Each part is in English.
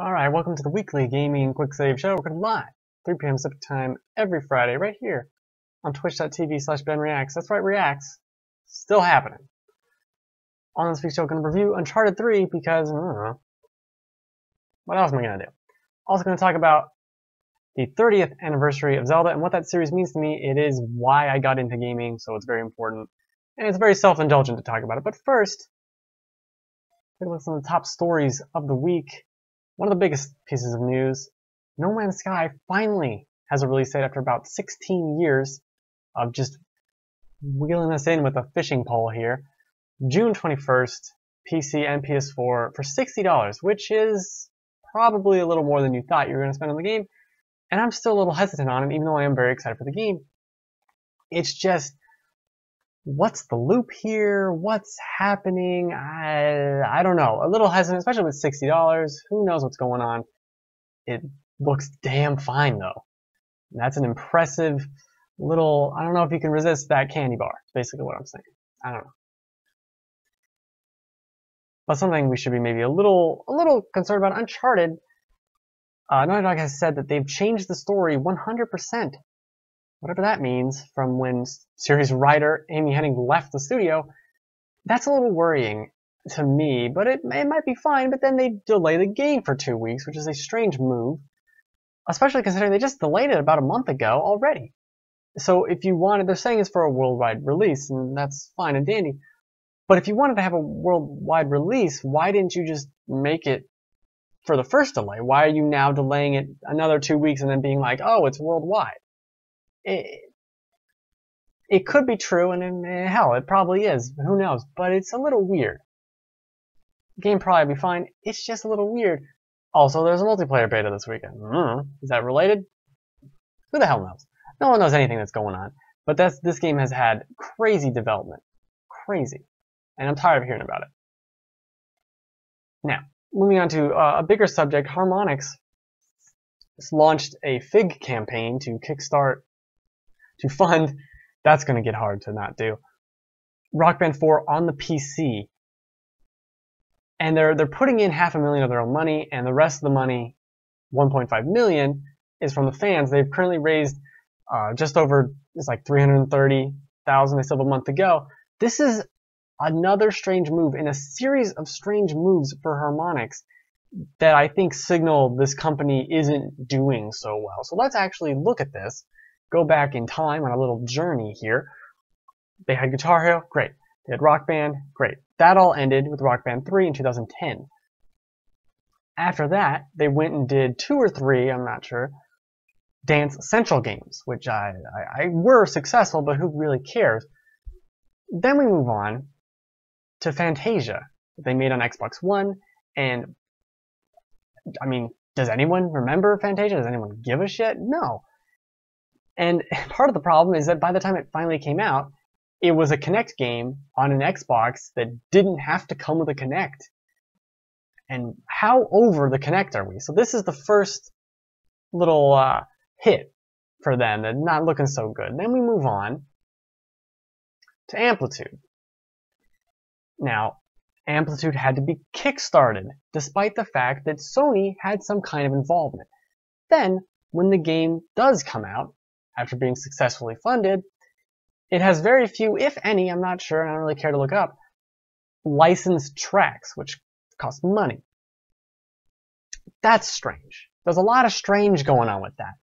Alright, welcome to the weekly gaming quick save show. We're going live 3 p.m. Pacific time every Friday right here on twitch.tv/benreacts. That's right, reacts. Still happening. On this week's show, we're going to review Uncharted 3 because, I don't know, what else am I going to do? Also going to talk about the 30th anniversary of Zelda and what that series means to me. It is why I got into gaming, so it's very important. And it's very self-indulgent to talk about it. But first, take a look at some of the top stories of the week. One of the biggest pieces of news, No Man's Sky finally has a release date after about 16 years of just wheeling us in with a fishing pole here. June 21st, PC and PS4 for $60, which is probably a little more than you thought you were going to spend on the game. And I'm still a little hesitant on it, even though I am very excited for the game. It's just, what's the loop here? What's happening? I don't know. A little hesitant, especially with $60. Who knows what's going on? It looks damn fine, though. That's an impressive little... I don't know if you can resist that candy bar. It's basically what I'm saying. I don't know. But something we should be maybe a little concerned about. Uncharted. Naughty Dog has said that they've changed the story 100%. Whatever that means, from when series writer Amy Hennig left the studio, that's a little worrying to me, but it might be fine, but then they delay the game for 2 weeks, which is a strange move, especially considering they just delayed it about a month ago already. So if you wanted, they're saying it's for a worldwide release, and that's fine and dandy, but if you wanted to have a worldwide release, why didn't you just make it for the first delay? Why are you now delaying it another 2 weeks and then being like, oh, it's worldwide? It could be true, and hell, it probably is. Who knows? But it's a little weird. The game probably be fine. It's just a little weird. Also, there's a multiplayer beta this weekend. Is that related? Who the hell knows? No one knows anything that's going on. But this game has had crazy development. Crazy. And I'm tired of hearing about it. Now, moving on to a bigger subject, Harmonix launched a Fig campaign to kickstart, to fund, that's going to get hard to not do, Rock Band 4 on the PC. And they're putting in $500,000 of their own money, and the rest of the money, $1.5 million, is from the fans. They've currently raised just over, it's like $330,000, they still have a month to go. This is another strange move in a series of strange moves for Harmonix that I think signal this company isn't doing so well. So let's actually look at this. Go back in time on a little journey here. They had Guitar Hero, great. They had Rock Band, great. That all ended with Rock Band 3 in 2010. After that, they went and did 2 or 3, I'm not sure, Dance Central games, which I were successful, but who really cares? Then we move on to Fantasia, that they made on Xbox One, and I mean, does anyone remember Fantasia? Does anyone give a shit? No. And part of the problem is that by the time it finally came out, it was a Connect game on an Xbox that didn't have to come with a Connect. And how over the Connect are we? So this is the first little hit for them that's not looking so good. Then we move on to Amplitude. Now, Amplitude had to be kickstarted, despite the fact that Sony had some kind of involvement. Then, when the game does come out, after being successfully funded, it has very few, if any, I'm not sure, and I don't really care to look up, licensed tracks, which cost money. That's strange. There's a lot of strange going on with that.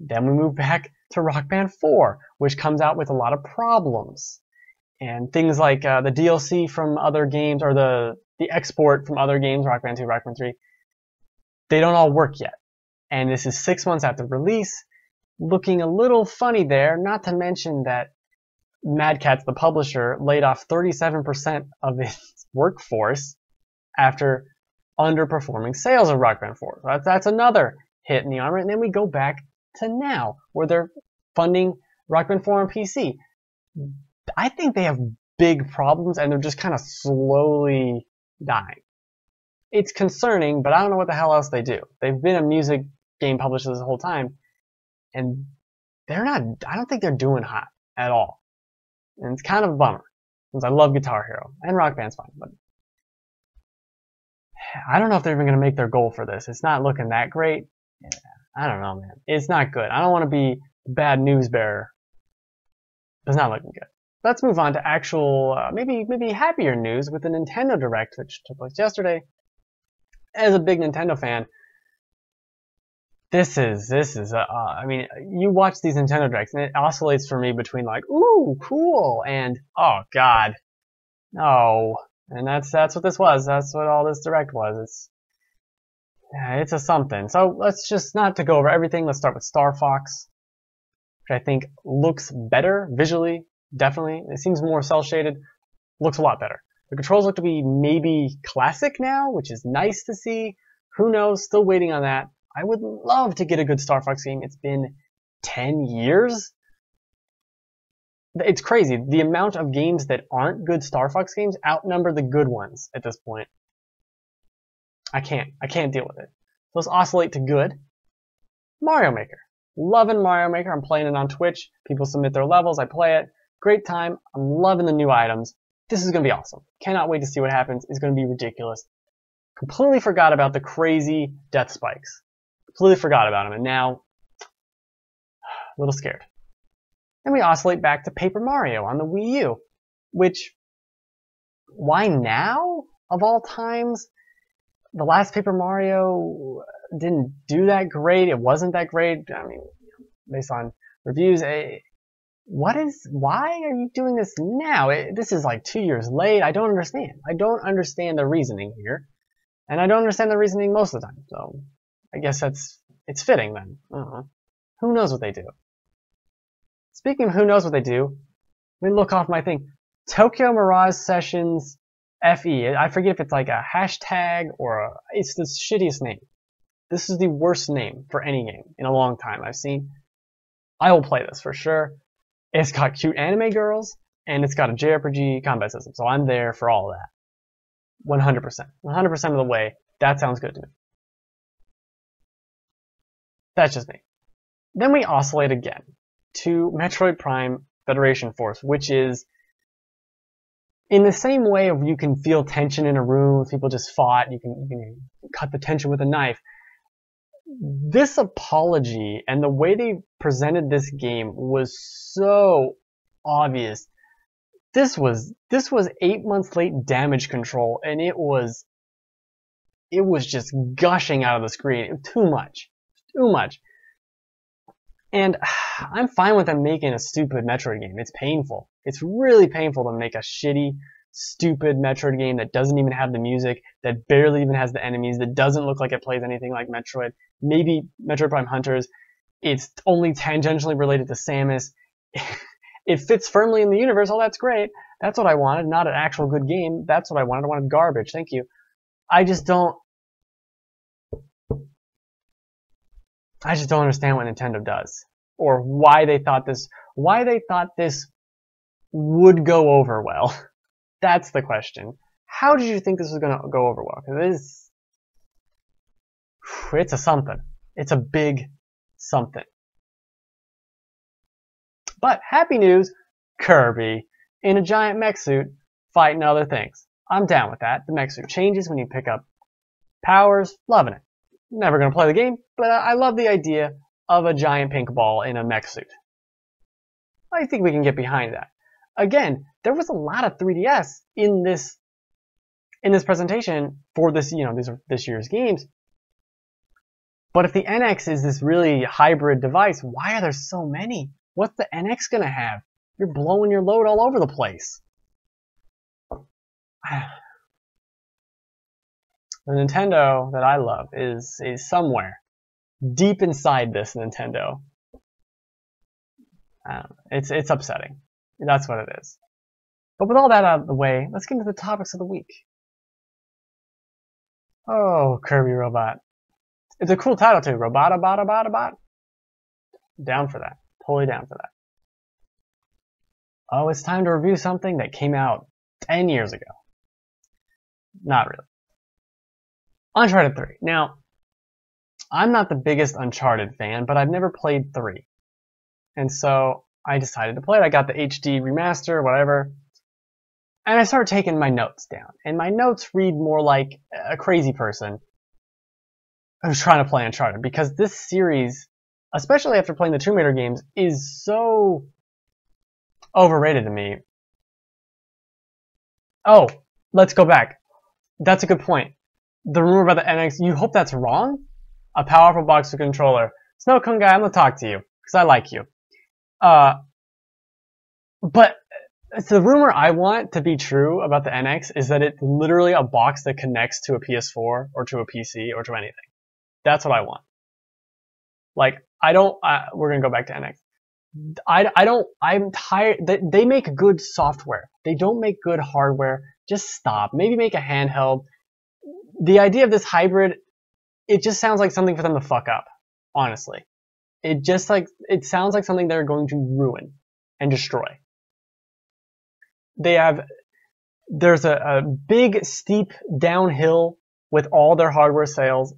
Then we move back to Rock Band 4, which comes out with a lot of problems. And things like the DLC from other games, or the export from other games, Rock Band 2, Rock Band 3, they don't all work yet. And this is 6 months after release, looking a little funny there, not to mention that Mad Catz, the publisher, laid off 37% of its workforce after underperforming sales of Rock Band 4. That's another hit in the armor. And then we go back to now, where they're funding Rock Band 4 on PC. I think they have big problems, and they're just kind of slowly dying. It's concerning, but I don't know what the hell else they do. They've been a music game publisher this whole time, and they're not, I don't think they're doing hot at all. And it's kind of a bummer, since I love Guitar Hero, and Rock Band's fine, but I don't know if they're even going to make their goal for this. It's not looking that great. Yeah, I don't know, man. It's not good. I don't want to be the bad news bearer. It's not looking good. Let's move on to actual, maybe happier news with the Nintendo Direct, which took place yesterday. As a big Nintendo fan, this is I mean, you watch these Nintendo Directs, and it oscillates for me between like, ooh, cool, and oh god, no. And that's what this was. That's what all this Direct was. It's a something. So let's just, not to go over everything, let's start with Star Fox, which I think looks better visually. Definitely. It seems more cel-shaded. Looks a lot better. The controls look to be maybe classic now, which is nice to see. Who knows? Still waiting on that. I would love to get a good Star Fox game. It's been 10 years. It's crazy. The amount of games that aren't good Star Fox games outnumber the good ones at this point. I can't deal with it. Let's oscillate to good. Mario Maker. Loving Mario Maker. I'm playing it on Twitch. People submit their levels. I play it. Great time. I'm loving the new items. This is going to be awesome. Cannot wait to see what happens. It's going to be ridiculous. Completely forgot about the crazy death spikes. Completely forgot about them. And now, a little scared. Then we oscillate back to Paper Mario on the Wii U. Which, why now? Of all times? The last Paper Mario didn't do that great. It wasn't that great. I mean, based on reviews, why are you doing this now? This is like 2 years late. I don't understand. I don't understand the reasoning here. And I don't understand the reasoning most of the time. So I guess it's fitting then. Who knows what they do? Speaking of who knows what they do, let me look off my thing. Tokyo Mirage Sessions FE. I forget if it's like a hashtag or a... It's the shittiest name. This is the worst name for any game in a long time I've seen. I will play this for sure. It's got cute anime girls, and it's got a JRPG combat system, so I'm there for all of that. 100% of the way, that sounds good to me. That's just me. Then we oscillate again to Metroid Prime Federation Force, which is in the same way of you can feel tension in a room, people just fought, you can cut the tension with a knife. This apology and the way they presented this game was so obvious. This was 8 months late damage control, and it was just gushing out of the screen. Too much. And I'm fine with them making a stupid Metroid game. It's painful. It's really painful to make a shitty, stupid Metroid game that doesn't even have the music, that barely even has the enemies, that doesn't look like it plays anything like Metroid. Maybe Metroid Prime Hunters. It's only tangentially related to Samus. It fits firmly in the universe. Oh, that's great. That's what I wanted. Not an actual good game. That's what I wanted. I wanted garbage. Thank you. I just don't understand what Nintendo does, or why they thought this would go over well. That's the question. How did you think this was going to go over well? Because it's a something. It's a big something. But happy news, Kirby in a giant mech suit fighting other things. I'm down with that. The mech suit changes when you pick up powers. Loving it. Never going to play the game, but I love the idea of a giant pink ball in a mech suit. I think we can get behind that. Again, there was a lot of 3DS in this presentation for this, this year's games. But if the NX is this really hybrid device, why are there so many? What's the NX gonna have? You're blowing your load all over the place. The Nintendo that I love is somewhere deep inside this Nintendo. It's upsetting. That's what it is. But with all that out of the way, let's get into the topics of the week. Oh, Kirby Robot. It's a cool title too. Robot. Down for that. Totally down for that. Oh, it's time to review something that came out 10 years ago. Not really. Uncharted 3. Now, I'm not the biggest Uncharted fan, but I've never played 3. And so I decided to play it. I got the HD remaster, whatever. And I start taking my notes down. And my notes read more like a crazy person who's trying to play Uncharted. Because this series, especially after playing the Tomb Raider games, is so overrated to me. Oh, let's go back. That's a good point. The rumor about the NX, you hope that's wrong? A powerful boxer controller. Snow Cone guy, I'm gonna talk to you, because I like you. But the rumor I want to be true about the NX is that it's literally a box that connects to a PS4 or to a PC or to anything. That's what I want. Like, I don't, we're gonna go back to NX. I'm tired, they make good software. They don't make good hardware. Just stop. Maybe make a handheld. The idea of this hybrid, it just sounds like something for them to fuck up, honestly. It just like, it sounds like something they're going to ruin and destroy. They have, there's a big steep downhill with all their hardware sales,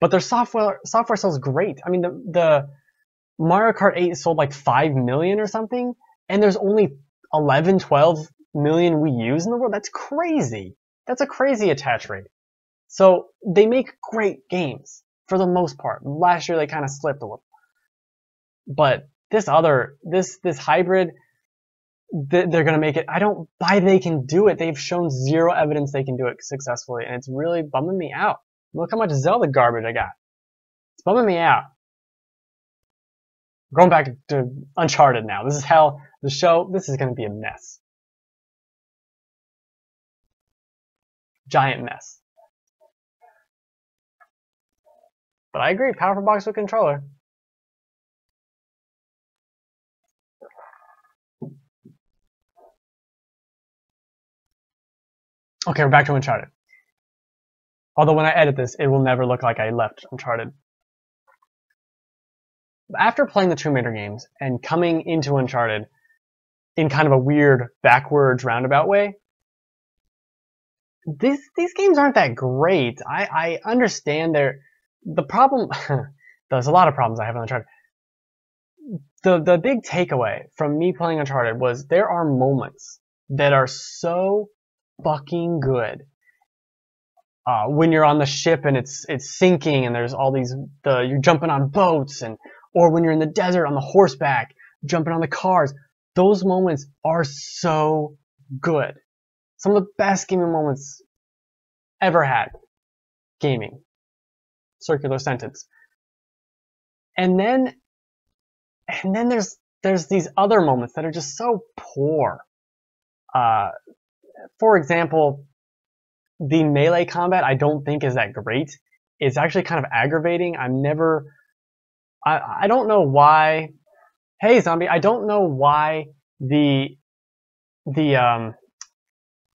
but their software sells great. I mean, the Mario Kart 8 sold like 5 million or something, and there's only 11, 12 million Wii U's in the world. That's crazy. That's a crazy attach rate. So they make great games for the most part. Last year they kind of slipped a little, but this hybrid, they're gonna make it. I don't buy they can do it. They've shown zero evidence they can do it successfully, and it's really bumming me out. Look how much Zelda garbage I got. It's bumming me out. Going back to Uncharted now. This is how the show. This is gonna be a mess. Giant mess. But I agree, powerful box with controller. Okay, we're back to Uncharted. Although when I edit this, it will never look like I left Uncharted. After playing the Tomb Raider games and coming into Uncharted in kind of a weird, backwards, roundabout way, these games aren't that great. I understand they're... The problem, there's a lot of problems I have on Uncharted. The big takeaway from me playing Uncharted was there are moments that are so fucking good. When you're on the ship and it's sinking and there's all these, you're jumping on boats, and or when you're in the desert on the horseback, jumping on the cars. Those moments are so good. Some of the best gaming moments ever had. Gaming. Circular sentence. And then there's these other moments that are just so poor. For example, the melee combat I don't think is that great. It's actually kind of aggravating. I don't know why. Hey zombie, I don't know why the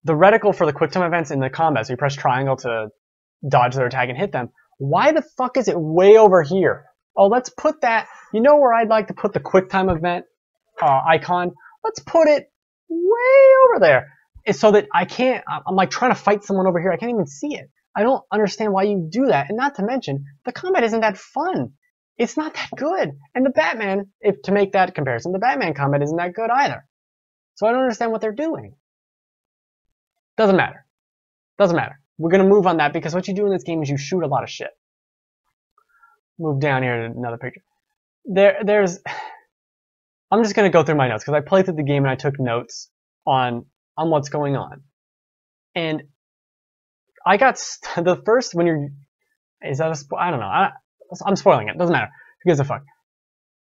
reticle for the quick time events in the combat, so you press triangle to dodge their attack and hit them. Why the fuck is it way over here? Oh, let's put that... You know where I'd like to put the QuickTime event icon? Let's put it way over there. It's so that I can't... I'm like trying to fight someone over here. I can't even see it. I don't understand why you do that. And not to mention, the combat isn't that fun. It's not that good. And the Batman, if to make that comparison, the Batman combat isn't that good either. So I don't understand what they're doing. Doesn't matter. Doesn't matter. We're going to move on that because what you do in this game is you shoot a lot of shit. Move down here to another picture. There's... I'm just going to go through my notes because I played through the game and I took notes on what's going on. And I got... the first... when you're... Is that a... I don't know. I'm spoiling it. Doesn't matter. Who gives a fuck?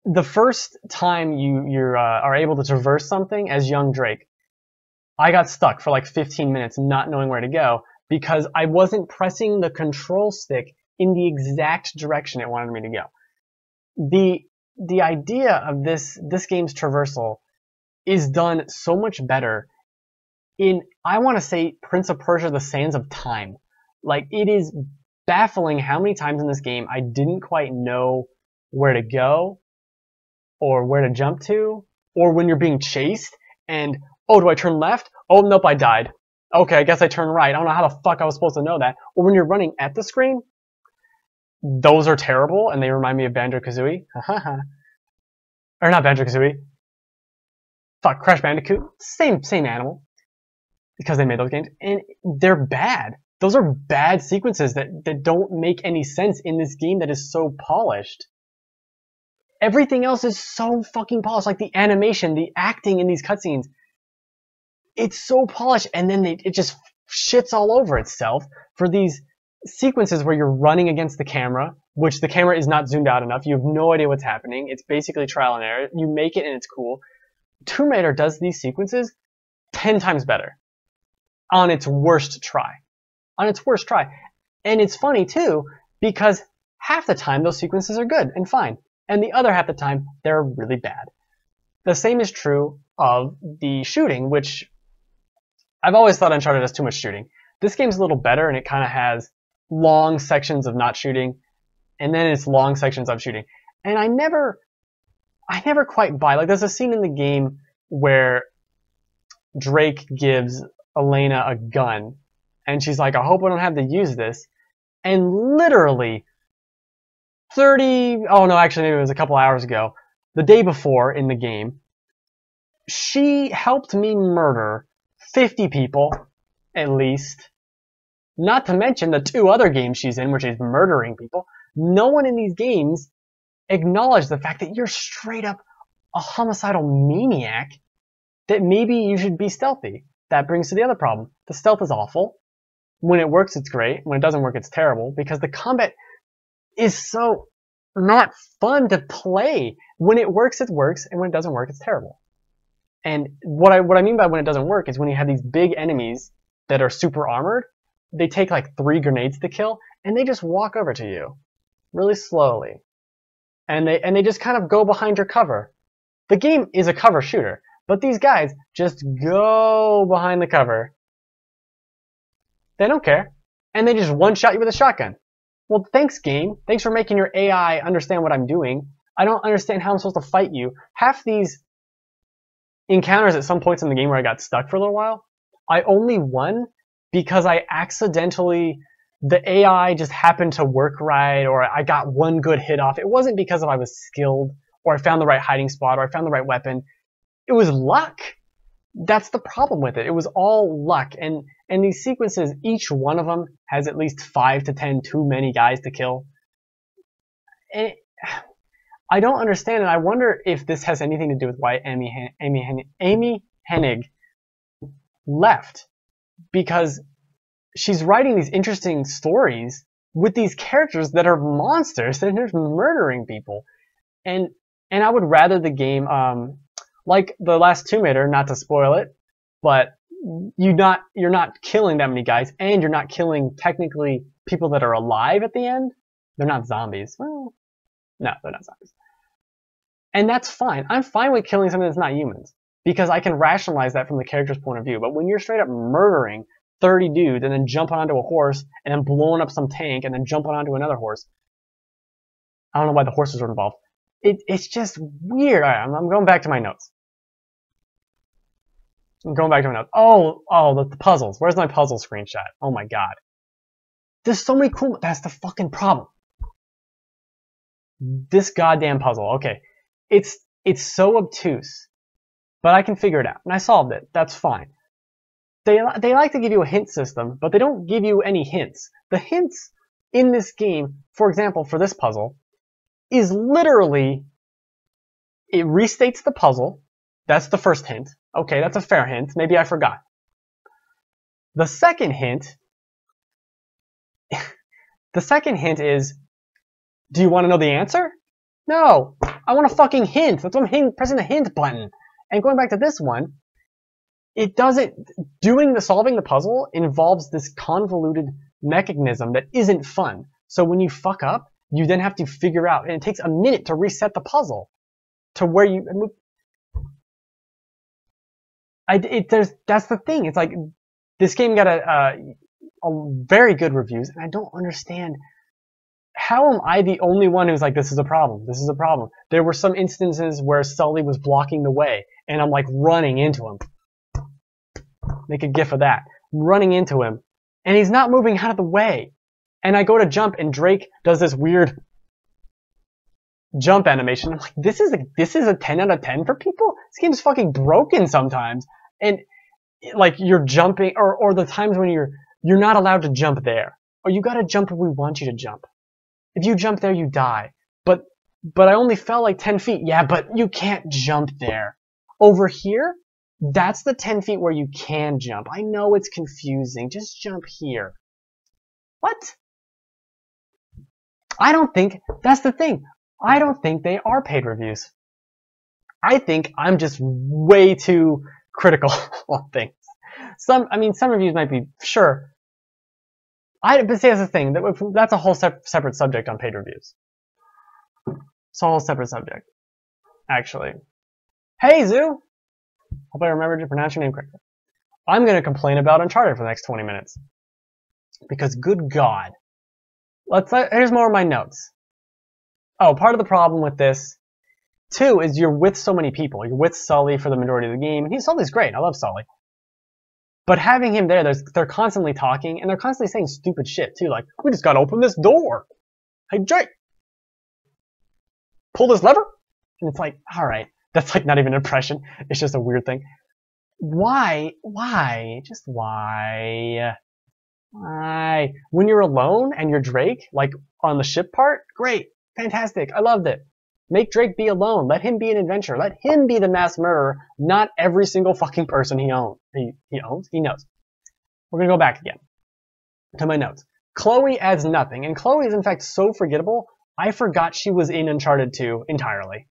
The first time you are able to traverse something as young Drake, I got stuck for like 15 minutes not knowing where to go, because I wasn't pressing the control stick in the exact direction it wanted me to go. The idea of this game's traversal is done so much better in, I want to say, Prince of Persia: The Sands of Time. Like, it is baffling how many times in this game I didn't quite know where to go or where to jump to, or when you're being chased and, oh, do I turn left? Oh, nope, I died. Okay, I guess I turn right. I don't know how the fuck I was supposed to know that. Or when you're running at the screen, those are terrible, and they remind me of Banjo-Kazooie. Or not Banjo-Kazooie. Fuck, Crash Bandicoot. Same animal. because they made those games, and they're bad. Those are bad sequences that don't make any sense in this game that is so polished. Everything else is so fucking polished, like the animation, the acting in these cutscenes. It's so polished, and then it just shits all over itself for these sequences where you're running against the camera, which the camera is not zoomed out enough. You have no idea what's happening. It's basically trial and error. You make it, and it's cool. Tomb Raider does these sequences 10 times better on its worst try. On its worst try. And it's funny, too, because half the time those sequences are good and fine, and the other half the time they're really bad. The same is true of the shooting, which I've always thought Uncharted has too much shooting. This game's a little better, and it kind of has long sections of not shooting, and then it's long sections of shooting. And I never quite buy. Like, there's a scene in the game where Drake gives Elena a gun, and she's like, I hope I don't have to use this. And literally 30, oh no, actually maybe it was a couple hours ago, the day before in the game, she helped me murder 50 people, at least. Not to mention the 2 other games she's in where she's murdering people. No one in these games acknowledges the fact that you're straight up a homicidal maniac, that maybe you should be stealthy. That brings to the other problem. The stealth is awful. When it works, it's great. When it doesn't work, it's terrible, because the combat is so not fun to play. When it works, and when it doesn't work, it's terrible. And what I mean by when it doesn't work is when you have these big enemies that are super armored, they take like 3 grenades to kill, and they just walk over to you really slowly. And they just kind of go behind your cover. The game is a cover shooter, but these guys just go behind the cover. They don't care. And they just one-shot you with a shotgun. Well, thanks, game. Thanks for making your AI understand what I'm doing. I don't understand how I'm supposed to fight you. Half these encounters at some points in the game where I got stuck for a little while, I only won because I accidentally... the AI just happened to work right, or I got one good hit off. It wasn't because I was skilled, or I found the right hiding spot, or I found the right weapon. It was luck. That's the problem with it. It was all luck. And these sequences, each one of them has at least 5 to 10 too many guys to kill. And I don't understand, and I wonder if this has anything to do with why Amy Hennig left. Because she's writing these interesting stories with these characters that are monsters, and they're murdering people. And I would rather the game... like the last Tomb Raider, not to spoil it, but you're not killing that many guys, and you're not killing technically people that are alive at the end. They're not zombies. Well, no, they're not zombies. And that's fine. I'm fine with killing something that's not humans, because I can rationalize that from the character's point of view. But when you're straight up murdering 30 dudes and then jumping onto a horse and then blowing up some tank and then jumping onto another horse, I don't know why the horses were involved. It's just weird. All right, I'm going back to my notes. Oh, the puzzles. Where's my puzzle screenshot? Oh my god. There's so many cool... That's the fucking problem. This goddamn puzzle. Okay. It's so obtuse, but I can figure it out. And I solved it. That's fine. They like to give you a hint system, but they don't give you any hints. The hints in this game, for example, for this puzzle... is literally, it restates the puzzle. That's the first hint. Okay, that's a fair hint. Maybe I forgot. The second hint, is, do you want to know the answer? No, I want a fucking hint. That's why I'm pressing the hint button. And going back to this one, it doesn't, solving the puzzle involves this convoluted mechanism that isn't fun. So when you fuck up, you then have to figure out, and it takes a minute to reset the puzzle to where you... that's the thing. It's like, this game got a very good reviews, and I don't understand, how am I the only one who's like, this is a problem, this is a problem? There were some instances where Sully was blocking the way, and I'm like running into him. Make a gif of that. I'm running into him, and he's not moving out of the way. And I go to jump, and Drake does this weird jump animation. I'm like, this is a 10 out of 10 for people? This game's fucking broken sometimes. And like you're jumping, or the times when you're not allowed to jump there, or you gotta jump where we want you to jump. If you jump there, you die. But I only fell like 10 feet. Yeah, but you can't jump there. Over here, that's the 10 feet where you can jump. I know it's confusing. Just jump here. What? I don't think, that's the thing. I don't think they are paid reviews. I think I'm just way too critical on things. Some reviews might be, sure. But see, that's the thing. That's a whole separate subject on paid reviews. It's a whole separate subject, actually. Hey, Zoo! Hope I remembered to pronounce your name correctly. I'm going to complain about Uncharted for the next 20 minutes. Because, good God. Here's more of my notes. Oh, part of the problem with this, too, is you're with so many people. You're with Sully for the majority of the game. And Sully's great. I love Sully. But having him there, they're constantly talking, and they're constantly saying stupid shit, too. Like, we just got to open this door. Hey, Jake. Pull this lever? And it's like, all right. That's like not even an impression. It's just a weird thing. Why? Why? Just why? Why? When you're alone and you're Drake, like on the ship part, great. Fantastic. I loved it. Make Drake be alone. Let him be an adventurer. Let him be the mass murderer. Not every single fucking person he knows. We're going to go back again to my notes. Chloe adds nothing. And Chloe is in fact so forgettable, I forgot she was in Uncharted 2 entirely.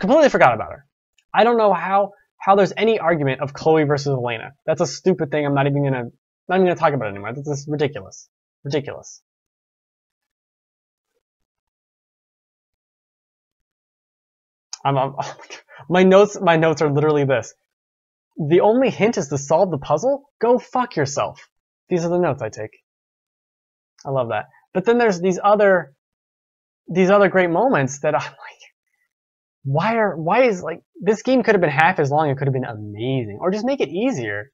Completely forgot about her. I don't know how there's any argument of Chloe versus Elena. That's a stupid thing. I'm not even gonna talk about it anymore. This is ridiculous. Ridiculous. My notes are literally this. The only hint is to solve the puzzle. Go fuck yourself. These are the notes I take. I love that. But then there's these other great moments that I'm like, why is like this game could have been half as long, it could have been amazing. Or just make it easier.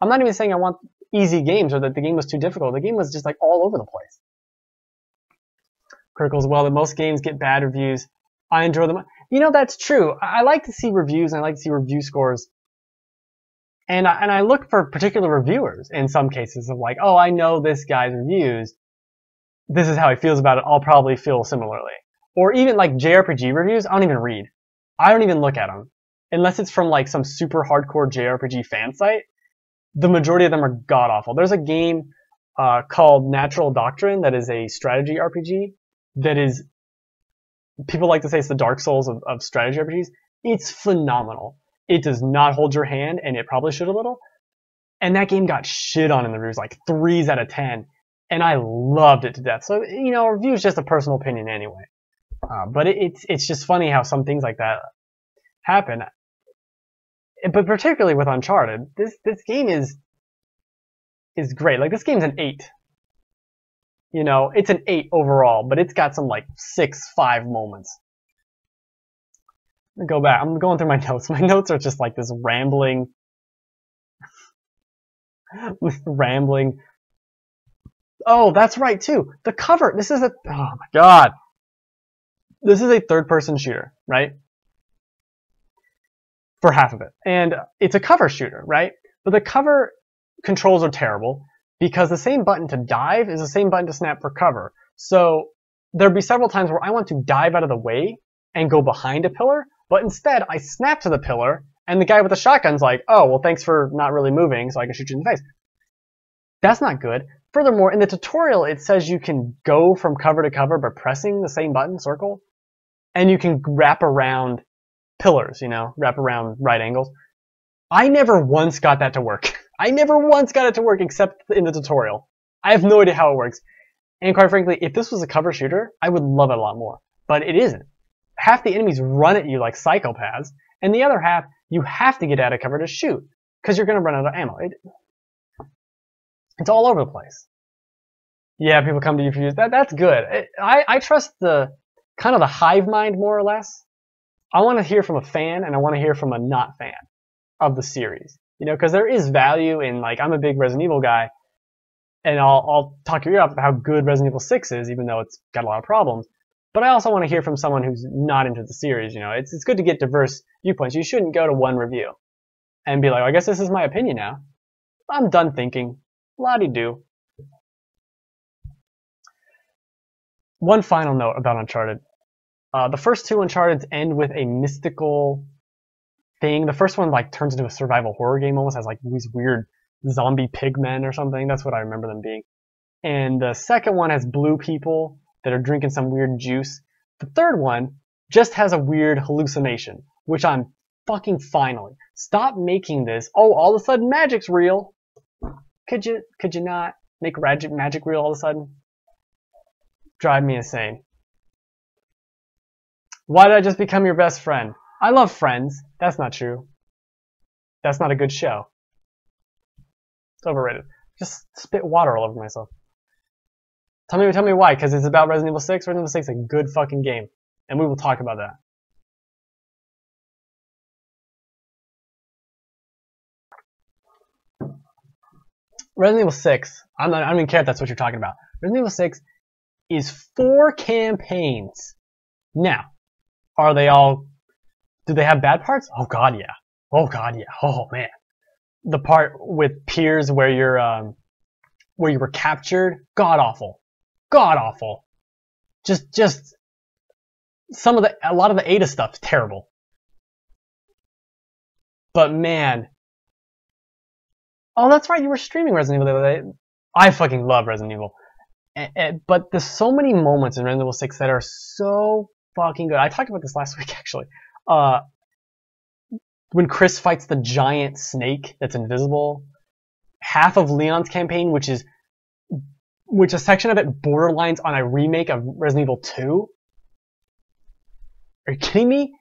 I'm not even saying I want easy games or that the game was too difficult. The game was just like all over the place. Critical as well that most games get bad reviews. I enjoy them. You know, that's true. I like to see reviews and I like to see review scores. And I look for particular reviewers in some cases of like, oh, I know this guy's reviews. This is how he feels about it. I'll probably feel similarly. Or even like JRPG reviews, I don't even read. I don't even look at them. Unless it's from like some super hardcore JRPG fan site, the majority of them are god-awful. There's a game called Natural Doctrine that is a strategy RPG that is, people like to say it's the Dark Souls of strategy RPGs. It's phenomenal. It does not hold your hand, and it probably should a little. And that game got shit on in the reviews, like 3s out of 10. And I loved it to death. So, you know, a review is just a personal opinion anyway. But it's just funny how some things like that happen. But particularly with Uncharted, this game is great. Like, this game's an 8. You know, it's an 8 overall, but it's got some, like, 6-5 moments. Let me go back. I'm going through my notes. My notes are just like this rambling... Oh, that's right, too. The cover. This is a... Oh, my God. This is a third-person shooter, right? For half of it. And it's a cover shooter, right? But the cover controls are terrible because the same button to dive is the same button to snap for cover. So there'll be several times where I want to dive out of the way and go behind a pillar, but instead I snap to the pillar, and the guy with the shotgun's like, oh, well, thanks for not really moving, so I can shoot you in the face. That's not good. Furthermore, in the tutorial, it says you can go from cover to cover by pressing the same button, circle, and you can wrap around pillars, you know, wrap around right angles. I never once got that to work. I never once got it to work except in the tutorial. I have no idea how it works. And quite frankly, if this was a cover shooter, I would love it a lot more. But it isn't. Half the enemies run at you like psychopaths, and the other half, you have to get out of cover to shoot, because you're going to run out of ammo. It's all over the place. Yeah, people come to you for use. That's good. I trust the kind of the hive mind, more or less. I want to hear from a fan, and I want to hear from a not fan of the series. You know, because there is value in, like, I'm a big Resident Evil guy, and I'll talk your ear off about how good Resident Evil 6 is, even though it's got a lot of problems. But I also want to hear from someone who's not into the series. You know, it's good to get diverse viewpoints. You shouldn't go to one review. and be like, well, I guess this is my opinion now. I'm done thinking. La-di-do. One final note about Uncharted. The first two Uncharteds end with a mystical thing. The first one like turns into a survival horror game, almost has like these weird zombie pigmen or something. That's what I remember them being. And the second one has blue people that are drinking some weird juice. The third one just has a weird hallucination, which I'm fucking finally. Stop making this. Oh, all of a sudden magic's real. Could you not make magic real all of a sudden? Drive me insane. Why did I just become your best friend? I love Friends. That's not true. That's not a good show. It's overrated. Just spit water all over myself. Tell me why, because it's about Resident Evil 6. Resident Evil 6 is a good fucking game, and we will talk about that. Resident Evil 6, I don't even care if that's what you're talking about. Resident Evil 6 is 4 campaigns. Now, are they all, do they have bad parts? Oh god, yeah. Oh god, yeah. Oh man. The part with Piers where you're, where you were captured, god awful. God awful. Just, some of the, a lot of the Ada stuff's terrible. But man, oh, that's right. You were streaming Resident Evil the other day. I fucking love Resident Evil. But there's so many moments in Resident Evil 6 that are so fucking good. I talked about this last week, actually. When Chris fights the giant snake that's invisible. Half of Leon's campaign, which a section of it borderlines on a remake of Resident Evil 2. Are you kidding me?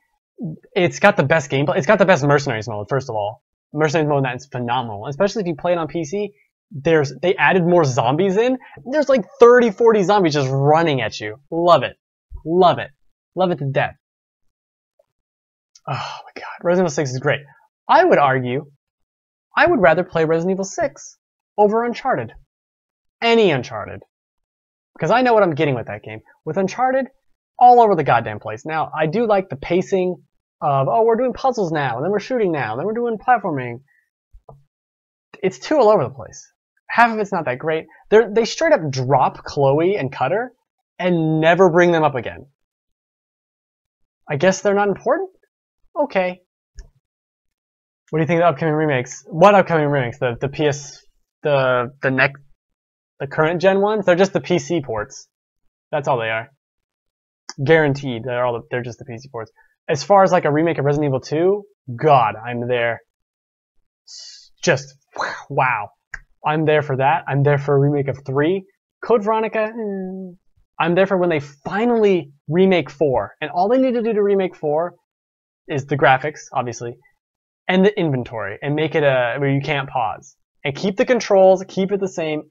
It's got the best gameplay. It's got the best Mercenaries mode, first of all. Mercenaries mode, that's phenomenal. Especially if you play it on PC, they added more zombies in. There's like 30, 40 zombies just running at you. Love it. Love it. Love it to death. Oh my god. Resident Evil 6 is great. I would argue, I would rather play Resident Evil 6 over Uncharted. Any Uncharted. Because I know what I'm getting with that game. With Uncharted, all over the goddamn place. Now, I do like the pacing of, oh, we're doing puzzles now, and then we're shooting now, and then we're doing platforming. It's too all over the place. Half of it's not that great. They straight up drop Chloe and Cutter and never bring them up again. I guess they're not important? Okay. What do you think of the upcoming remakes? What upcoming remakes? The PS... the next... the current gen ones? They're just the PC ports. That's all they are. Guaranteed, they're just the PC ports. As far as like a remake of Resident Evil 2, god, I'm there. Just, wow. I'm there for that. I'm there for a remake of 3. Code Veronica, I'm there for when they finally remake 4. And all they need to do to remake 4 is the graphics, obviously, and the inventory, and make it a where you can't pause. And keep the controls, keep it the same.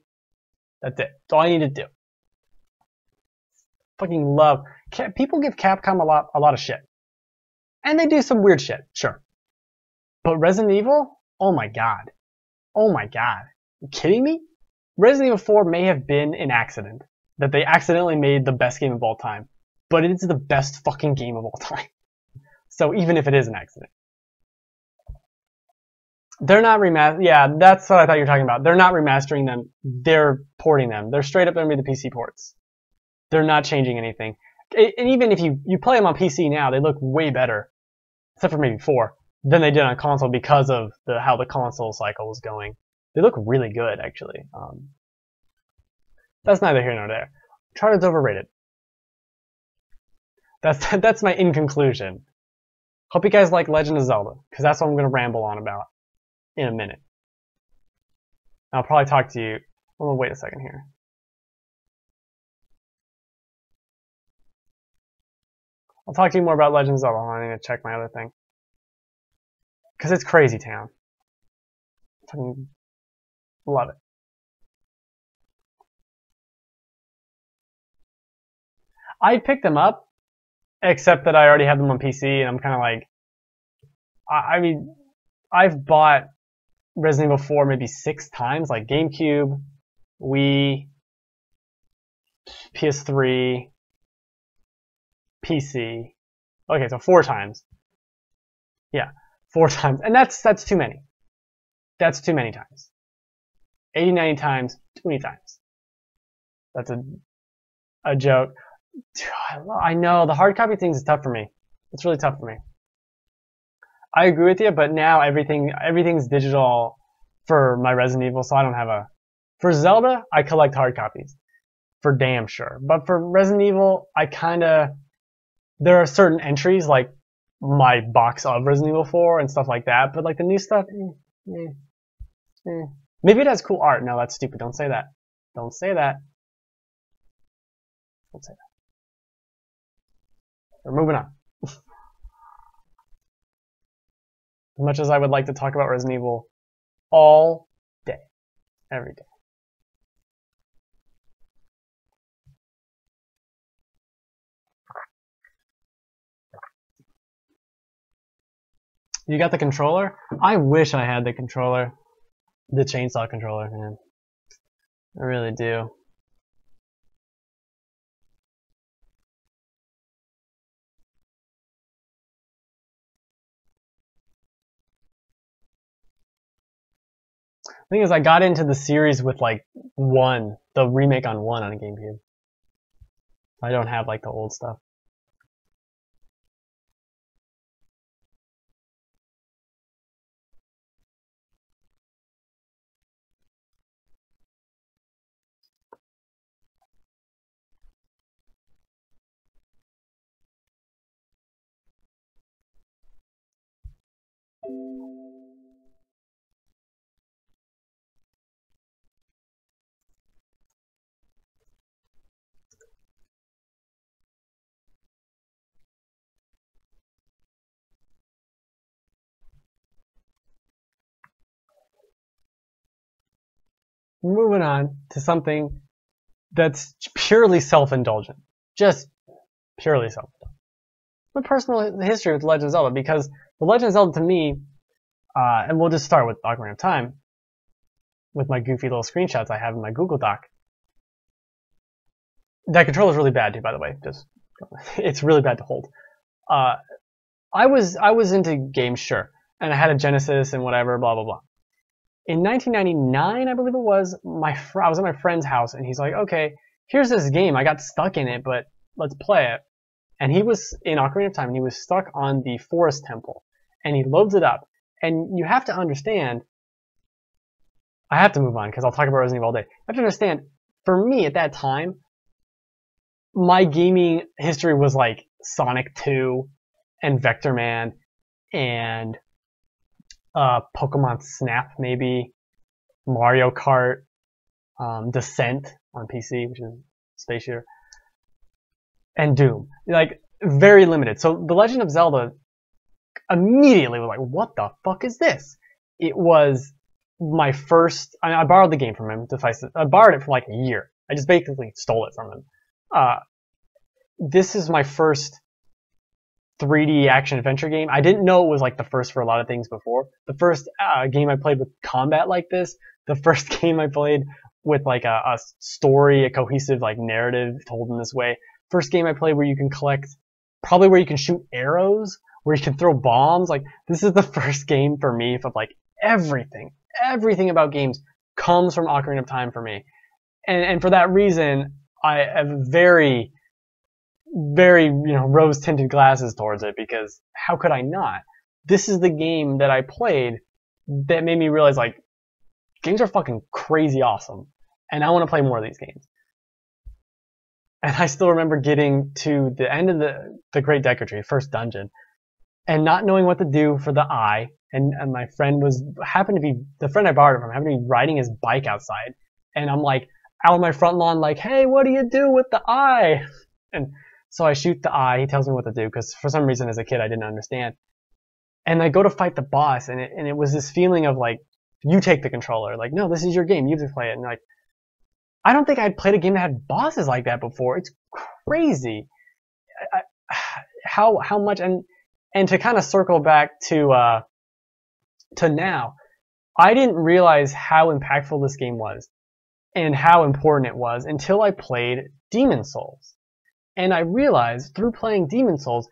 That's it. That's all I need to do. Fucking love. People give Capcom a lot of shit. And they do some weird shit, sure. But Resident Evil? Oh my god. Oh my god. You kidding me? Resident Evil 4 may have been an accident. That they accidentally made the best game of all time. But it's the best fucking game of all time. So even if it is an accident. They're not remastering... Yeah, that's what I thought you were talking about. They're not remastering them. They're porting them. They're straight up going to be the PC ports. They're not changing anything. And even if you play them on PC now, they look way better. Except for maybe 4, than they did on console because of how the console cycle was going. They look really good, actually. That's neither here nor there. Uncharted's overrated. That's my in conclusion. Hope you guys like Legend of Zelda, because that's what I'm going to ramble on about in a minute. I'll probably talk to you. I'm going to wait a second here. I'll talk to you more about Legend of Zelda. I need to check my other thing. Because it's crazy town. Fucking love it. I'd pick them up, except that I already have them on PC, and I'm kind of like... I mean, I've bought Resident Evil 4 maybe 6 times, like GameCube, Wii, PS3... PC. Okay, so 4 times. Yeah. 4 times, and that's too many. That's too many times. 80, 90 times, 20 times. That's a joke. I know, the hard copy thing is tough for me. It's really tough for me. I agree with you, but now everything's digital for my Resident Evil, so I don't have a... For Zelda, I collect hard copies. For damn sure. But for Resident Evil, I kinda... There are certain entries, like my box of Resident Evil 4 and stuff like that, but like the new stuff... Maybe it has cool art. No, that's stupid. Don't say that. Don't say that. Don't say that. We're moving on. As much as I would like to talk about Resident Evil all day, every day. You got the controller? I wish I had the controller. The chainsaw controller, man. I really do. The thing is, I got into the series with like one, the remake on one on a GameCube. I don't have like the old stuff. Moving on to something that's purely self-indulgent. Just purely self-indulgent. My personal history with The Legend of Zelda, because The Legend of Zelda to me, and we'll just start with Ocarina of Time, with my goofy little screenshots I have in my Google Doc. That controller's really bad too, by the way. Just, it's really bad to hold. I was into games, sure, and I had a Genesis and whatever, blah blah blah. In 1999, I believe it was, I was at my friend's house, and he's like, okay, here's this game. I got stuck in it, but let's play it. And he was in Ocarina of Time, and he was stuck on the Forest Temple. And he loads it up. And you have to understand, I have to move on, because I'll talk about Resident Evil all day. You have to understand, for me at that time, my gaming history was like Sonic 2, and Vector Man, and... Pokemon Snap, maybe, Mario Kart, Descent on PC, which is space shooter, and Doom. Like, very limited. So The Legend of Zelda immediately was like, what the fuck is this? It was my first... I borrowed the game from him. I borrowed it for like a year. I just basically stole it from him. This is my first 3D action-adventure game. I didn't know it was like the first for a lot of things before. The first game I played with combat like this, the first game I played with like a story, a cohesive like narrative told in this way, first game I played where you can collect, probably where you can shoot arrows, where you can throw bombs. Like, this is the first game for me of like everything about games comes from Ocarina of Time for me. And for that reason, I am very, you know, rose-tinted glasses towards it, because how could I not? This is the game that I played that made me realize, like, games are fucking crazy awesome, and I want to play more of these games. And I still remember getting to the end of the Great Decker Tree, first dungeon, and not knowing what to do for the eye, and my friend the friend I borrowed it from, happened to be riding his bike outside, and I'm, like, out on my front lawn, like, hey, what do you do with the eye? And... so I shoot the eye, he tells me what to do, because for some reason as a kid I didn't understand. And I go to fight the boss, and it was this feeling of like, you take the controller. Like, no, this is your game, you have to play it. And like, I don't think I'd played a game that had bosses like that before. It's crazy. How much, and to kind of circle back to now, I didn't realize how impactful this game was and how important it was until I played Demon Souls. And I realized, through playing Demon Souls,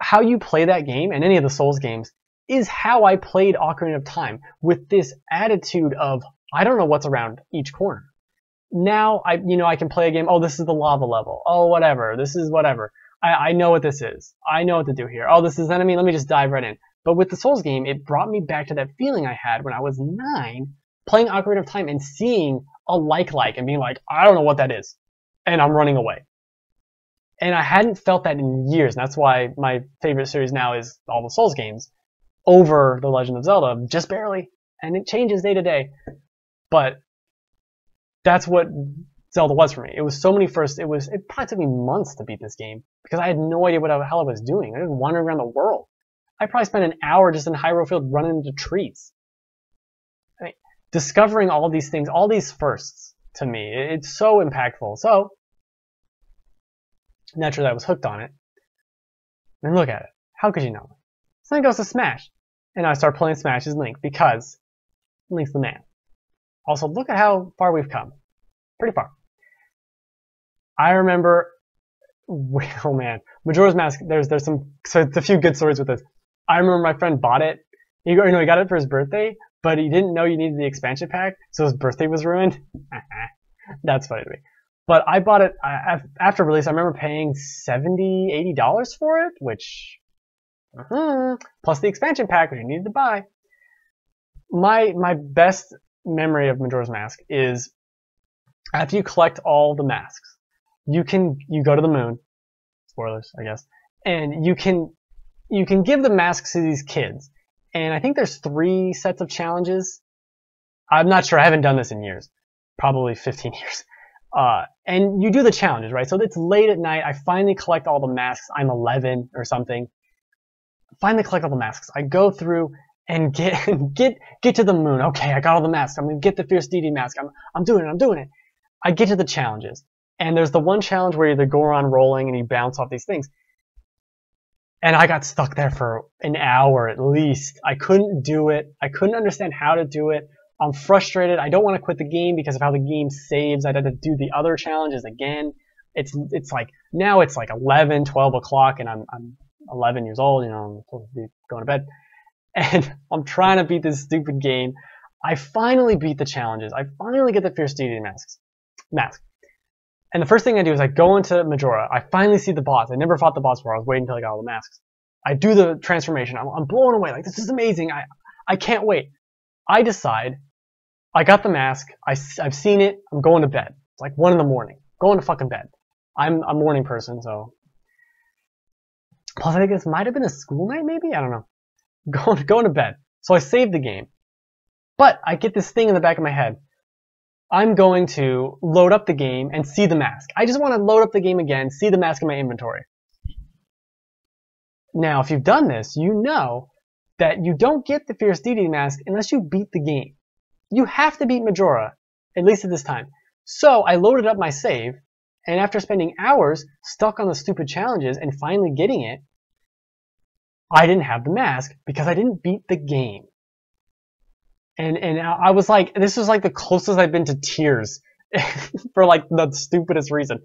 how you play that game, and any of the Souls games, is how I played Ocarina of Time, with this attitude of, I don't know what's around each corner. Now, I can play a game, oh, this is the lava level, oh, whatever, this is whatever. I know what this is. I know what to do here. Oh, this is enemy, let me just dive right in. But with the Souls game, it brought me back to that feeling I had when I was 9, playing Ocarina of Time and seeing a like and being like, I don't know what that is, and I'm running away. And I hadn't felt that in years, and that's why my favorite series now is all the Souls games, over The Legend of Zelda, just barely, and it changes day to day. But that's what Zelda was for me. It was so many firsts. It probably took me months to beat this game because I had no idea what the hell I was doing. I was wandering around the world. I probably spent an hour just in Hyrule Field running into trees. I mean, discovering all these things, all these firsts, to me, it's so impactful. So naturally, I was hooked on it. And look at it. How could you not? So then it goes to Smash, and I start playing Smash as Link because Link's the man. Also, look at how far we've come. Pretty far. I remember, oh man, Majora's Mask, there's some, so it's a few good stories with this. I remember my friend bought it, he got it for his birthday, but he didn't know you needed the expansion pack, so his birthday was ruined. That's funny to me. But I bought it, after release, I remember paying $70, $80 for it, which, plus the expansion pack, which you needed to buy. My best memory of Majora's Mask is, after you collect all the masks, you go to the moon, spoilers I guess, and you can give the masks to these kids, and I think there's 3 sets of challenges. I'm not sure, I haven't done this in years, probably 15 years. And you do the challenges, right? So it's late at night, I finally collect all the masks, I'm 11 or something. Finally collect all the masks, I go through and get to the moon. Okay, I got all the masks, I'm gonna get the Fierce Deity Mask, I'm doing it. I get to the challenges, and there's the one challenge where you either go around rolling and you bounce off these things. And I got stuck there for an hour at least. I couldn't do it. I couldn't understand how to do it. I'm frustrated. I don't want to quit the game because of how the game saves. I'd have to do the other challenges again. It's like, now it's like 11, 12 o'clock, and I'm 11 years old, you know, I'm supposed to be going to bed. And I'm trying to beat this stupid game. I finally beat the challenges. I finally get the Fierce Deity Mask. And the first thing I do is I go into Majora. I finally see the boss. I never fought the boss before. I was waiting until I got all the masks. I do the transformation. I'm blown away. Like, this is amazing. I can't wait. I decide. I got the mask. I've seen it. I'm going to bed. It's like 1 in the morning. Going to fucking bed. I'm a morning person, so. Plus, I think this might have been a school night, maybe? I don't know. Going to bed. So I saved the game. But I get this thing in the back of my head. I'm going to load up the game and see the mask. I just want to load up the game again, see the mask in my inventory. Now, if you've done this, you know that you don't get the Fierce Deity Mask unless you beat the game. You have to beat Majora, at least at this time. So I loaded up my save, and after spending hours stuck on the stupid challenges and finally getting it, I didn't have the mask because I didn't beat the game. And I was like, this was like the closest I've been to tears for like the stupidest reason.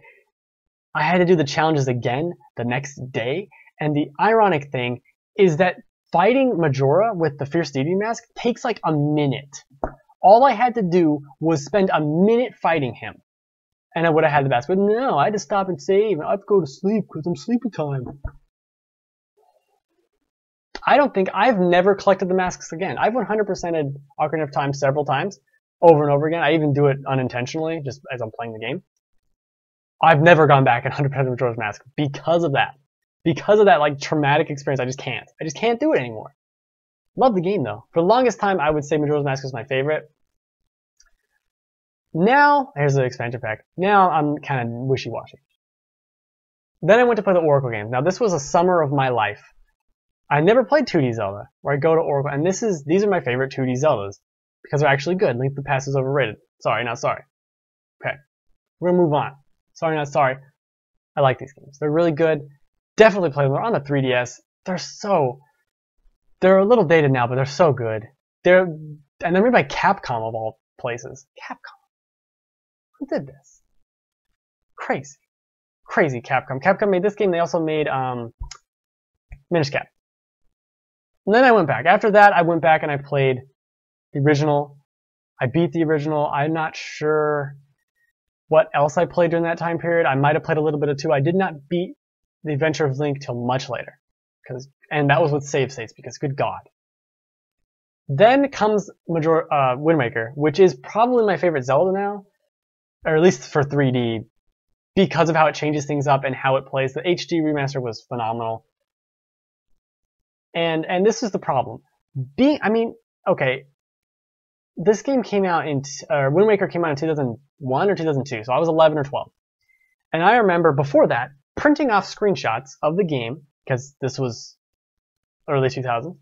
I had to do the challenges again the next day. And the ironic thing is that fighting Majora with the Fierce Deity Mask takes like a minute. All I had to do was spend a minute fighting him. And I would have had the mask. But no, I had to stop and save. And I'd go to sleep because I'm sleepy time. I've never collected the masks again. I've 100%ed Ocarina of Time several times, over and over again. I even do it unintentionally, just as I'm playing the game. I've never gone back and 100%ed Majora's Mask because of that. Because of that, like, traumatic experience, I just can't. I just can't do it anymore. Love the game, though. For the longest time, I would say Majora's Mask was my favorite. Now, here's the expansion pack. Now I'm kind of wishy-washy. Then I went to play the Oracle games. Now, this was a summer of my life. I never played 2D Zelda, where I go to Oracle, and these are my favorite 2D Zeldas, because they're actually good. Link to the Past is overrated. Sorry, not sorry. Okay, we're gonna move on. Sorry, not sorry. I like these games. They're really good. Definitely play them. They're on the 3DS. They're a little dated now, but they're so good. And they're made by Capcom, of all places. Capcom. Who did this? Crazy. Crazy Capcom. Capcom made this game. They also made Minish Cap. And then I went back. After that, I went back and I played the original. I beat the original. I'm not sure what else I played during that time period. I might have played a little bit of 2. I did not beat The Adventure of Link till much later. And that was with save states, because good God. Then comes Wind Waker, which is probably my favorite Zelda now, or at least for 3D, because of how it changes things up and how it plays. The HD remaster was phenomenal. And this is the problem. This game came out in, Wind Waker came out in 2001 or 2002, so I was 11 or 12. And I remember before that, printing off screenshots of the game, because this was early 2000s,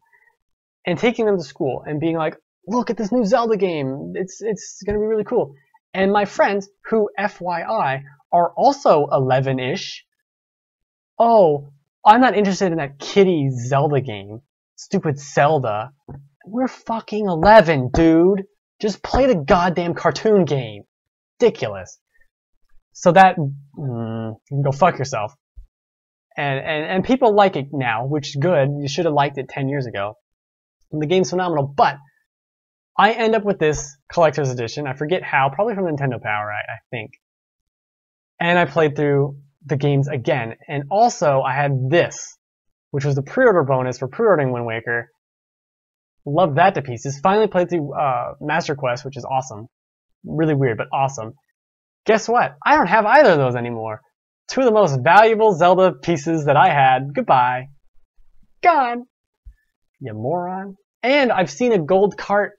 and taking them to school and being like, look at this new Zelda game, it's going to be really cool. And my friends, who, FYI, are also 11-ish, oh, I'm not interested in that kiddie Zelda game, stupid Zelda. We're fucking 11, dude. Just play the goddamn cartoon game. Ridiculous. So that, you can go fuck yourself. And people like it now, which is good. You should have liked it 10 years ago. And the game's phenomenal, but I end up with this collector's edition. I forget how, probably from Nintendo Power, I think. And I played through the games again. And also, I had this, which was the pre-order bonus for pre-ordering Wind Waker. Loved that to pieces. Finally played through Master Quest, which is awesome. Really weird, but awesome. Guess what? I don't have either of those anymore. Two of the most valuable Zelda pieces that I had. Goodbye. Gone. You moron. And I've seen a gold cart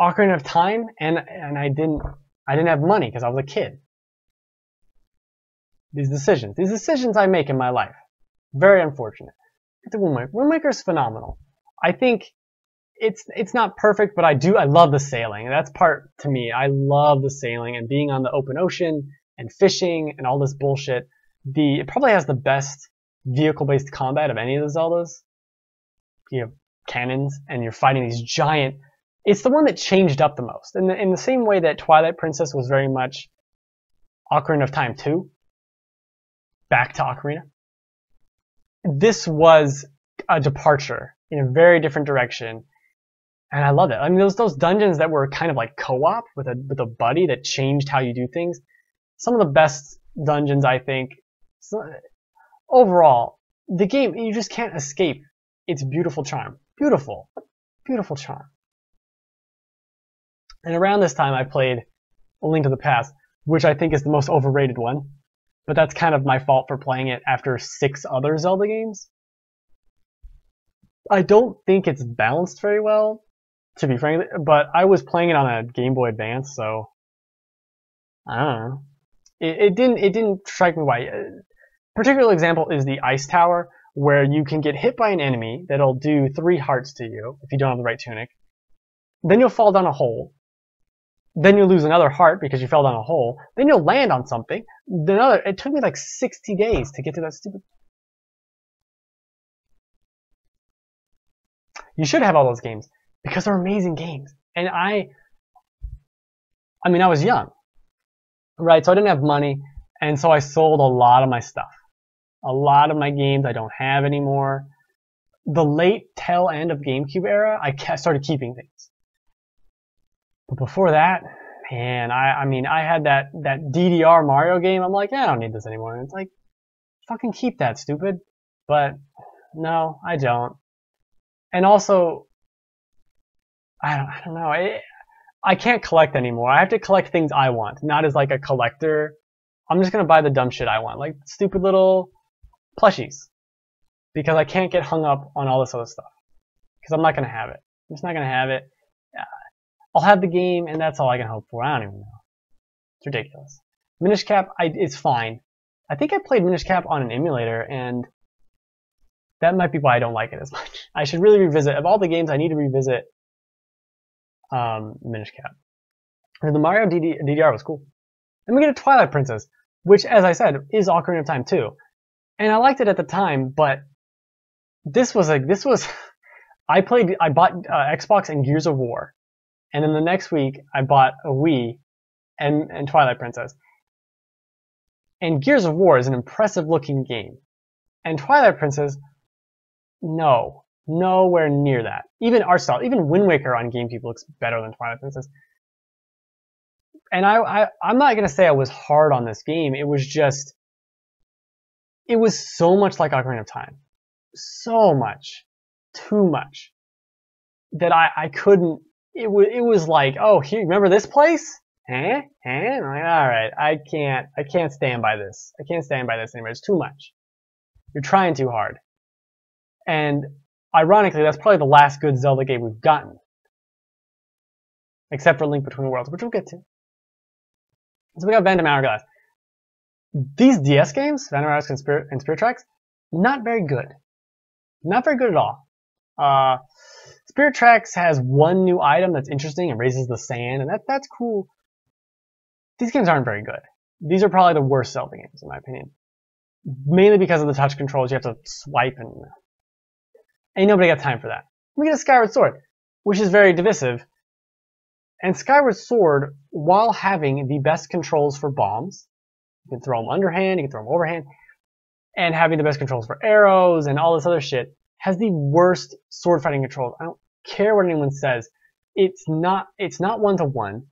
Ocarina of Time, and I didn't have money because I was a kid. These decisions I make in my life. Very unfortunate. The Wind Waker is phenomenal. I think it's not perfect, but I love the sailing. That's part to me. I love the sailing and being on the open ocean and fishing and all this bullshit. It probably has the best vehicle-based combat of any of the Zeldas. You have cannons and you're fighting these giant... It's the one that changed up the most. In the same way that Twilight Princess was very much Ocarina of Time 2, back to Ocarina, this was a departure in a very different direction. And I love it. I mean, those dungeons that were kind of like co-op with a buddy that changed how you do things. Some of the best dungeons, I think. Overall, the game, you just can't escape its beautiful charm. Beautiful. Beautiful charm. And around this time, I played A Link to the Past, which I think is the most overrated one. But that's kind of my fault for playing it after 6 other Zelda games. I don't think it's balanced very well, to be frank, but I was playing it on a Game Boy Advance, so I don't know. It didn't strike me why. A particular example is the Ice Tower, where you can get hit by an enemy that'll do 3 hearts to you if you don't have the right tunic. Then you'll fall down a hole. Then you'll lose another heart because you fell down a hole. Then you'll land on something. It took me like 60 days to get to that stupid... You should have all those games, because they're amazing games. And I was young, right? So I didn't have money, and so I sold a lot of my stuff. A lot of my games I don't have anymore. The late tail end of GameCube era, I started keeping things. But before that, man, I had that DDR Mario game. I'm like, I don't need this anymore. And it's like, fucking keep that, stupid. But no, I don't. And also, I don't know. I can't collect anymore. I have to collect things I want, not as like a collector. I'm just gonna buy the dumb shit I want, like stupid little plushies, because I can't get hung up on all this other stuff. Because I'm not gonna have it. I'm just not gonna have it. I'll have the game, and that's all I can hope for. I don't even know. It's ridiculous. Minish Cap, it's fine. I think I played Minish Cap on an emulator, and that might be why I don't like it as much. I should really revisit. Of all the games, I need to revisit Minish Cap. And the Mario DDR was cool. Then we get a Twilight Princess, which, as I said, is Ocarina of Time 2. And I liked it at the time, but this was... I bought Xbox and Gears of War. And then the next week, I bought a Wii and Twilight Princess. And Gears of War is an impressive-looking game. And Twilight Princess... No, nowhere near that. Even art style, even Wind Waker on GameCube looks better than Twilight Princess. And I'm not gonna say I was hard on this game. It was just, it was so much like Ocarina of Time, so much, too much, that I couldn't. It was like, oh, here, remember this place? Huh? Huh? And I'm like, all right, I can't stand by this. I can't stand by this anymore. It's too much. You're trying too hard. And ironically, that's probably the last good Zelda game we've gotten, except for Link Between Worlds, which we'll get to. So we got Phantom Hourglass. These DS games, Phantom Hourglass and Spirit Tracks, not very good. Not very good at all. Spirit Tracks has one new item that's interesting. It raises the sand, and that's cool. These games aren't very good. These are probably the worst Zelda games, in my opinion. Mainly because of the touch controls. You have to swipe, and ain't nobody got time for that. We get a Skyward Sword, which is very divisive. And Skyward Sword, while having the best controls for bombs, you can throw them underhand, you can throw them overhand, and having the best controls for arrows and all this other shit, has the worst sword fighting controls. I don't care what anyone says. It's not one-to-one,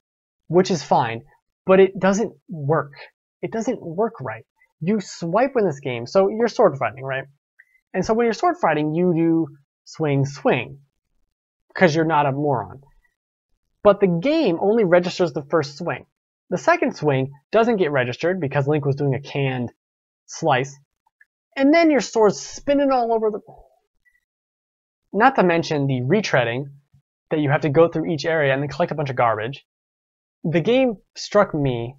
which is fine, but it doesn't work. It doesn't work right. You swipe in this game, so you're sword fighting, right? And so when you're sword fighting, you do swing, swing, because you're not a moron. But the game only registers the first swing. The second swing doesn't get registered because Link was doing a canned slice. And then your sword's spinning all over the... Not to mention the retreading that you have to go through each area and then collect a bunch of garbage. The game struck me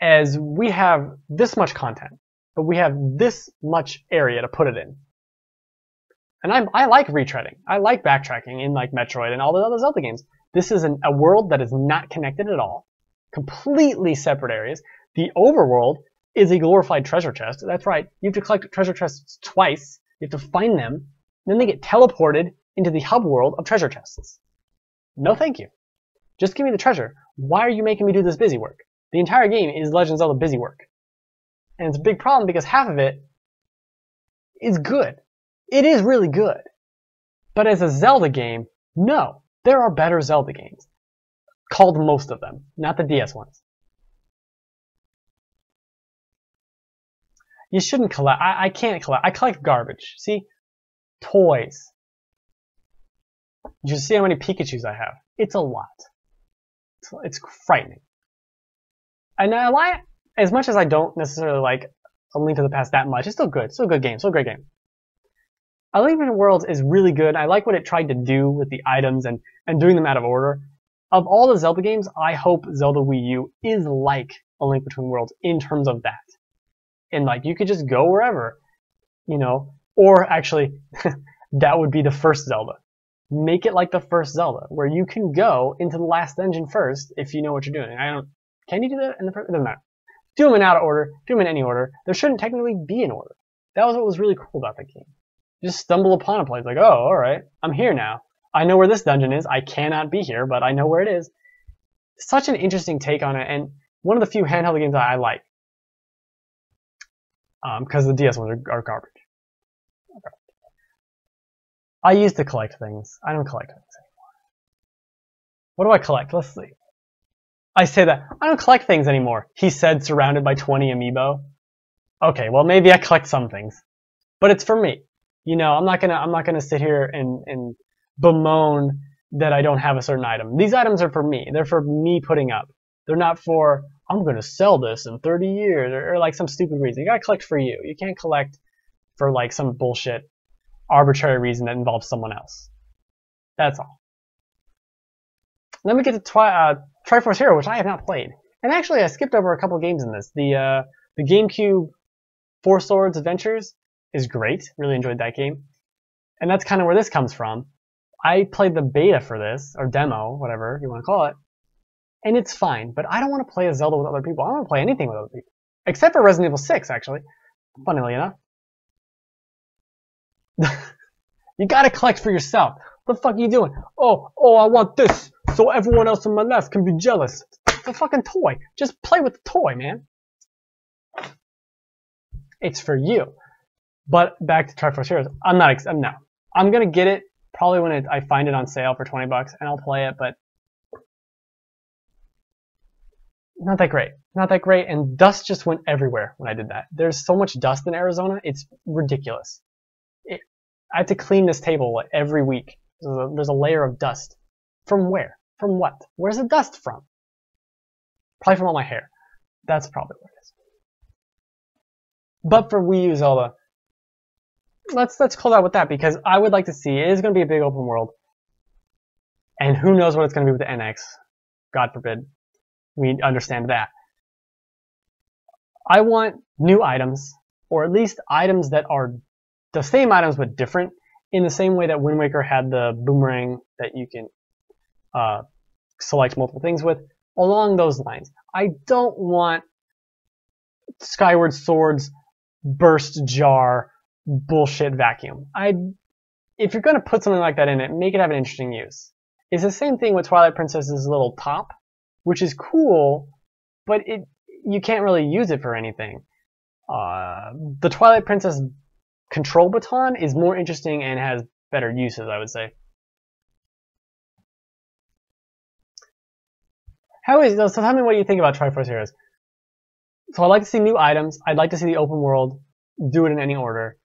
as, we have this much content, but we have this much area to put it in. And I like retreading. I like backtracking in like Metroid and all the other Zelda games. This is a world that is not connected at all. Completely separate areas. The overworld is a glorified treasure chest. That's right. You have to collect treasure chests twice. You have to find them. Then they get teleported into the hub world of treasure chests. No thank you. Just give me the treasure. Why are you making me do this busy work? The entire game is Legend of Zelda busy work. And it's a big problem because half of it is good. It is really good. But as a Zelda game, no. There are better Zelda games. Called most of them, not the DS ones. You shouldn't collect. I can't collect. I collect garbage. See? Toys. You should see how many Pikachus I have. It's a lot. It's frightening. And I lie, as much as I don't necessarily like A Link to the Past that much, it's still good. Still a good game. Still a great game. A Link Between Worlds is really good. I like what it tried to do with the items and doing them out of order. Of all the Zelda games, I hope Zelda Wii U is like A Link Between Worlds in terms of that. And like, you could just go wherever, you know, or actually, that would be the first Zelda. Make it like the first Zelda, where you can go into the last dungeon first if you know what you're doing. Can you do that in the first? It doesn't matter. Do them in out of order, do them in any order. There shouldn't technically be an order. That was what was really cool about that game. Just stumble upon a place like, oh, all right, I'm here now. I know where this dungeon is. I cannot be here, but I know where it is. Such an interesting take on it, and one of the few handheld games that I like, because the DS ones are garbage. Okay. I used to collect things. I don't collect things anymore. What do I collect? Let's see. I say that I don't collect things anymore. He said, surrounded by 20 amiibo. Okay, well maybe I collect some things, but it's for me. You know, I'm not gonna sit here and bemoan that I don't have a certain item. These items are for me. They're for me putting up. They're not for, I'm gonna sell this in 30 years or like some stupid reason. You gotta collect for you. You can't collect for like some bullshit arbitrary reason that involves someone else. That's all. And then we get to Triforce Hero, which I have not played. And actually I skipped over a couple games in this. The GameCube Four Swords Adventures is great. Really enjoyed that game. And that's kind of where this comes from. I played the beta for this, or demo, whatever you want to call it, and it's fine, but I don't want to play a Zelda with other people. I don't want to play anything with other people. Except for Resident Evil 6, actually. Funnily enough. You gotta collect for yourself. What the fuck are you doing? Oh, I want this, so everyone else on my left can be jealous. It's a fucking toy. Just play with the toy, man. It's for you. But back to Triforce Heroes, I'm not. I'm no. I'm going to get it probably when I find it on sale for $20, and I'll play it, but not that great. Not that great, and dust just went everywhere when I did that. There's so much dust in Arizona, it's ridiculous. I have to clean this table every week. There's a layer of dust. From where? From what? Where's the dust from? Probably from all my hair. That's probably what it is. But for Wii U Zelda, let's close out with that, because I would like to see, it is going to be a big open world, and who knows what it's going to be with the NX. God forbid we understand that. I want new items, or at least items that are the same items but different, in the same way that Wind Waker had the boomerang that you can select multiple things with. Along those lines, I don't want Skyward Sword's burst jar bullshit vacuum. If you're going to put something like that in it, make it have an interesting use. It's the same thing with Twilight Princess's little top, which is cool, but you can't really use it for anything. The Twilight Princess control baton is more interesting and has better uses, I would say. So tell me what you think about Triforce Heroes. So I'd like to see new items. I'd like to see the open world. Do it in any order.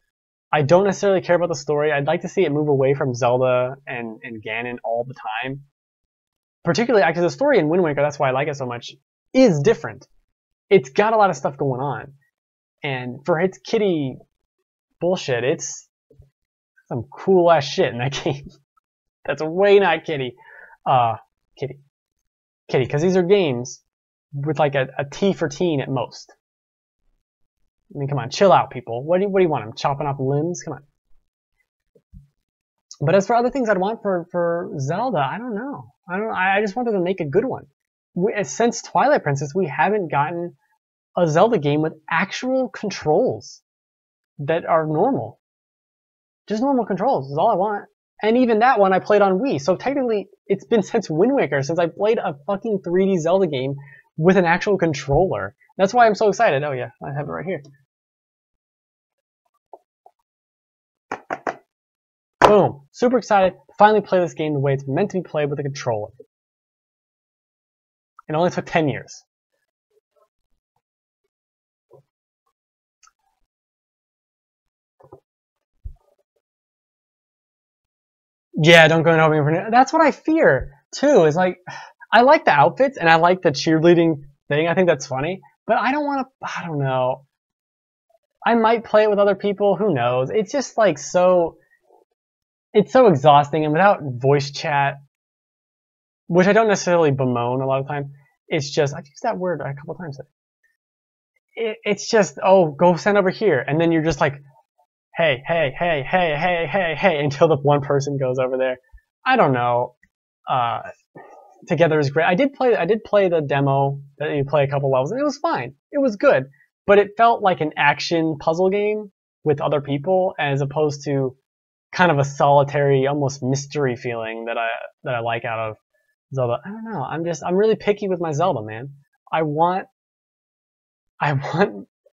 I don't necessarily care about the story. I'd like to see it move away from Zelda and Ganon all the time. Particularly, actually, the story in Wind Waker, that's why I like it so much, is different. It's got a lot of stuff going on. And for its kitty bullshit, it's some cool-ass shit in that game. That's way not kitty. Kitty, because these are games with like a T for teen at most. I mean, come on, chill out, people. What do you want? I'm chopping off limbs? Come on. But as for other things I'd want for Zelda, I don't know. I just wanted to make a good one. Since Twilight Princess, we haven't gotten a Zelda game with actual controls that are normal. Just normal controls is all I want. And even that one I played on Wii. So technically, it's been since Wind Waker since I played a fucking 3D Zelda game with an actual controller. That's why I'm so excited. Oh yeah, I have it right here. Boom. Super excited. Finally play this game the way it's meant to be played with a controller. It only took 10 years. Yeah, don't go and open for. That's what I fear too. Is like, I like the outfits and I like the cheerleading thing. I think that's funny, but I don't want to. I don't know. I might play it with other people. Who knows? It's just like so. It's so exhausting, and without voice chat, which I don't necessarily bemoan a lot of time. It's just I've used that word a couple times. It's just, oh, go stand over here, and then you're just like, hey, hey, hey, hey, hey, hey, hey, until the one person goes over there. I don't know. Together is great. I did play the demo that you play a couple levels, and it was fine. It was good, but it felt like an action puzzle game with other people, as opposed to kind of a solitary, almost mystery feeling that I like out of Zelda. I don't know. I'm really picky with my Zelda, man. I want Ocarina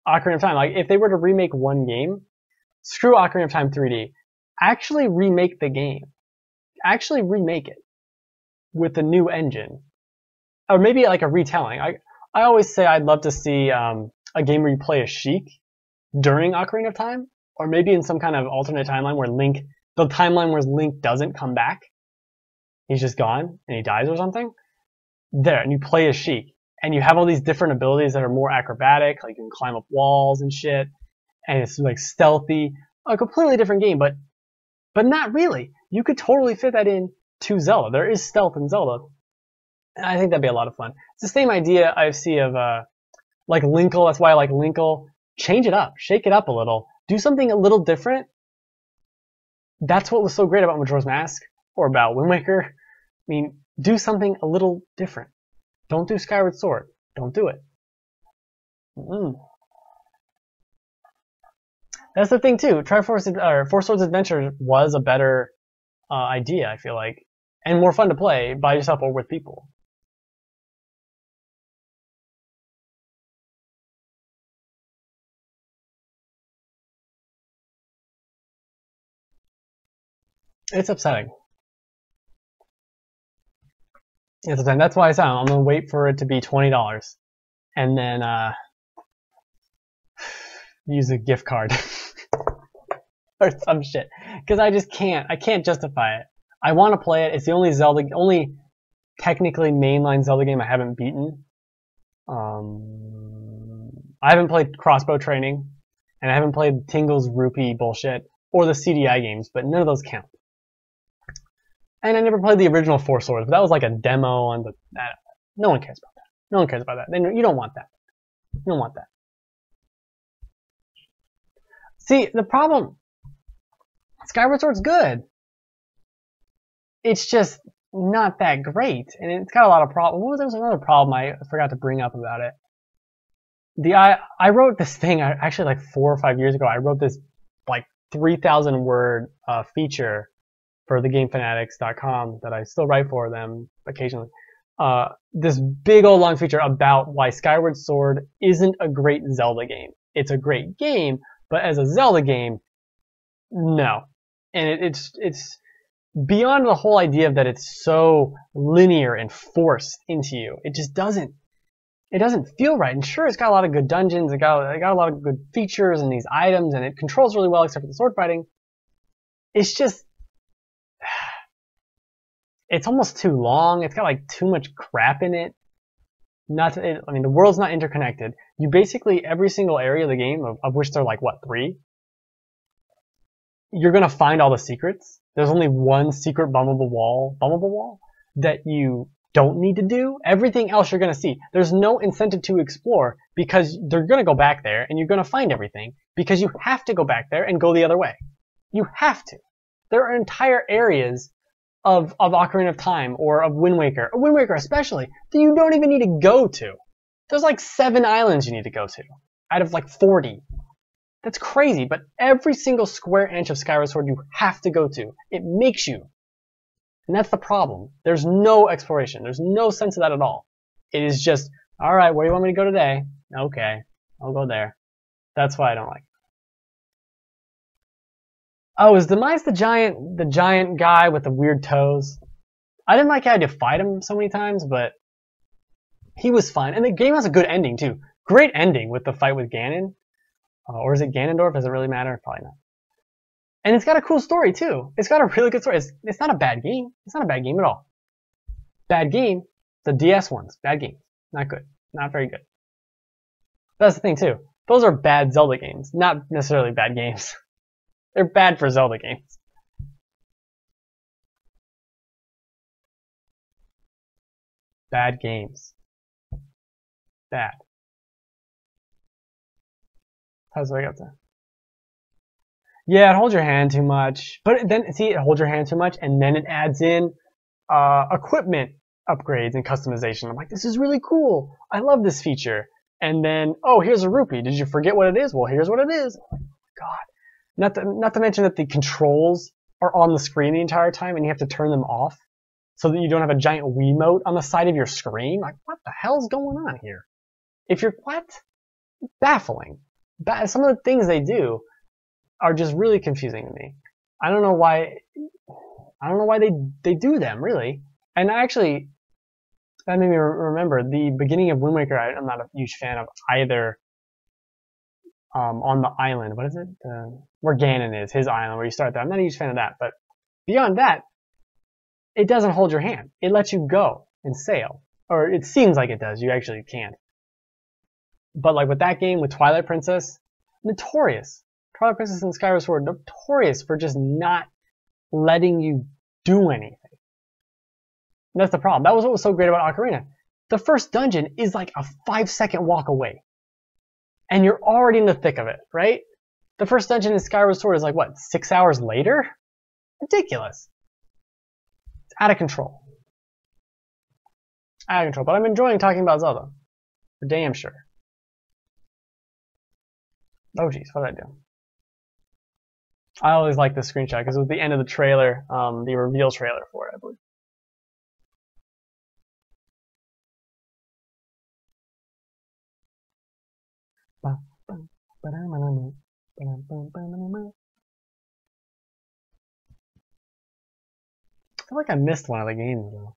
of Time. Like, if they were to remake one game, screw Ocarina of Time 3D. Actually remake the game. Actually remake it with a new engine. Or maybe like a retelling. I always say I'd love to see a game where you play as Sheik during Ocarina of Time. Or maybe in some kind of alternate timeline where Link, the timeline where Link doesn't come back. He's just gone and he dies or something. There, and you play as Sheik. And you have all these different abilities that are more acrobatic. Like you can climb up walls and shit. And it's like stealthy, a completely different game, but not really. You could totally fit that in to Zelda. There is stealth in Zelda, and I think that'd be a lot of fun. It's the same idea I see of like Linkle. That's why I like Linkle. Change it up, shake it up a little, do something a little different. That's what was so great about Majora's Mask or about Wind Waker. I mean, do something a little different. Don't do Skyward Sword. Don't do it. That's the thing too. Four Swords Adventure was a better idea, I feel like, and more fun to play by yourself or with people. It's upsetting. It's upsetting. That's why I said I'm going to wait for it to be $20 and then use a gift card or some shit. Because I just can't. I can't justify it. I want to play it. It's the only Zelda, only technically mainline Zelda game I haven't beaten. I haven't played Crossbow Training, and I haven't played Tingle's Rupee bullshit, or the CDI games, but none of those count. And I never played the original Four Swords, but that was like a demo on the... no one cares about that. No one cares about that. You don't want that. You don't want that. See, the problem... Skyward Sword's good. It's just not that great, and it's got a lot of problems. There was another problem I forgot to bring up about it. I wrote this thing actually like 4 or 5 years ago. I wrote this like 3,000-word feature for thegamefanatics.com that I still write for them occasionally. This big old long feature about why Skyward Sword isn't a great Zelda game. It's a great game, but as a Zelda game, no. And it's beyond the whole idea that it's so linear and forced into you. It just doesn't. It doesn't feel right. And sure, it's got a lot of good dungeons, it got a lot of good features and these items, and it controls really well except for the sword fighting. It's just... it's almost too long. It's got like too much crap in it. I mean, the world's not interconnected. You basically, every single area of the game, of which there are like, what, 3? You're going to find all the secrets. There's only one secret Bumblebee Wall that you... don't need to do. Everything else you're going to see. There's no incentive to explore because they're going to go back there and you're going to find everything because you have to go back there and go the other way. You have to. There are entire areas of Ocarina of Time or of Wind Waker especially, that you don't even need to go to. There's like 7 islands you need to go to out of like 40. That's crazy, but every single square inch of Skyward Sword you have to go to. It makes you. And that's the problem. There's no exploration. There's no sense of that at all. It is just, all right, where do you want me to go today? Okay, I'll go there. That's why I don't like it. Oh, is Demise the giant guy with the weird toes? I didn't like how I had to fight him so many times, but he was fine. And the game has a good ending, too. Great ending with the fight with Ganon. Or is it Ganondorf? Does it really matter? Probably not. And it's got a cool story, too. It's got a really good story. It's not a bad game. It's not a bad game at all. Bad game, the DS ones. Bad games. Not good. Not very good. But that's the thing, too. Those are bad Zelda games. Not necessarily bad games. They're bad for Zelda games. Bad games. Bad. How's I got that? Yeah, it holds your hand too much. But then, see, it holds your hand too much, and then it adds in equipment upgrades and customization. I'm like, this is really cool. I love this feature. And then, oh, here's a rupee. Did you forget what it is? Well, here's what it is. I'm like, oh, my God. Not to mention that the controls are on the screen the entire time, and you have to turn them off so that you don't have a giant Wiimote on the side of your screen. Like, what the hell's going on here? If you're, what? Baffling. Some of the things they do are just really confusing to me. I don't know why they do them, really. And actually, that made me remember the beginning of Wind Waker. I'm not a huge fan of either. On the island, what is it? Where Ganon is, his island, where you start that. I'm not a huge fan of that. But beyond that, it doesn't hold your hand. It lets you go and sail, or it seems like it does. You actually can't. But like with that game, with Twilight Princess, notorious. Twilight Princess and Skyward Sword, notorious for just not letting you do anything. And that's the problem. That was what was so great about Ocarina. The first dungeon is like a 5-second walk away. And you're already in the thick of it, right? The first dungeon in Skyward Sword is like, what, 6 hours later? Ridiculous. It's out of control. Out of control. But I'm enjoying talking about Zelda. For damn sure. Oh, jeez, what did I do? I always like this screenshot because it was the end of the trailer, the reveal trailer for it, I believe. feel like I missed one of the games, though.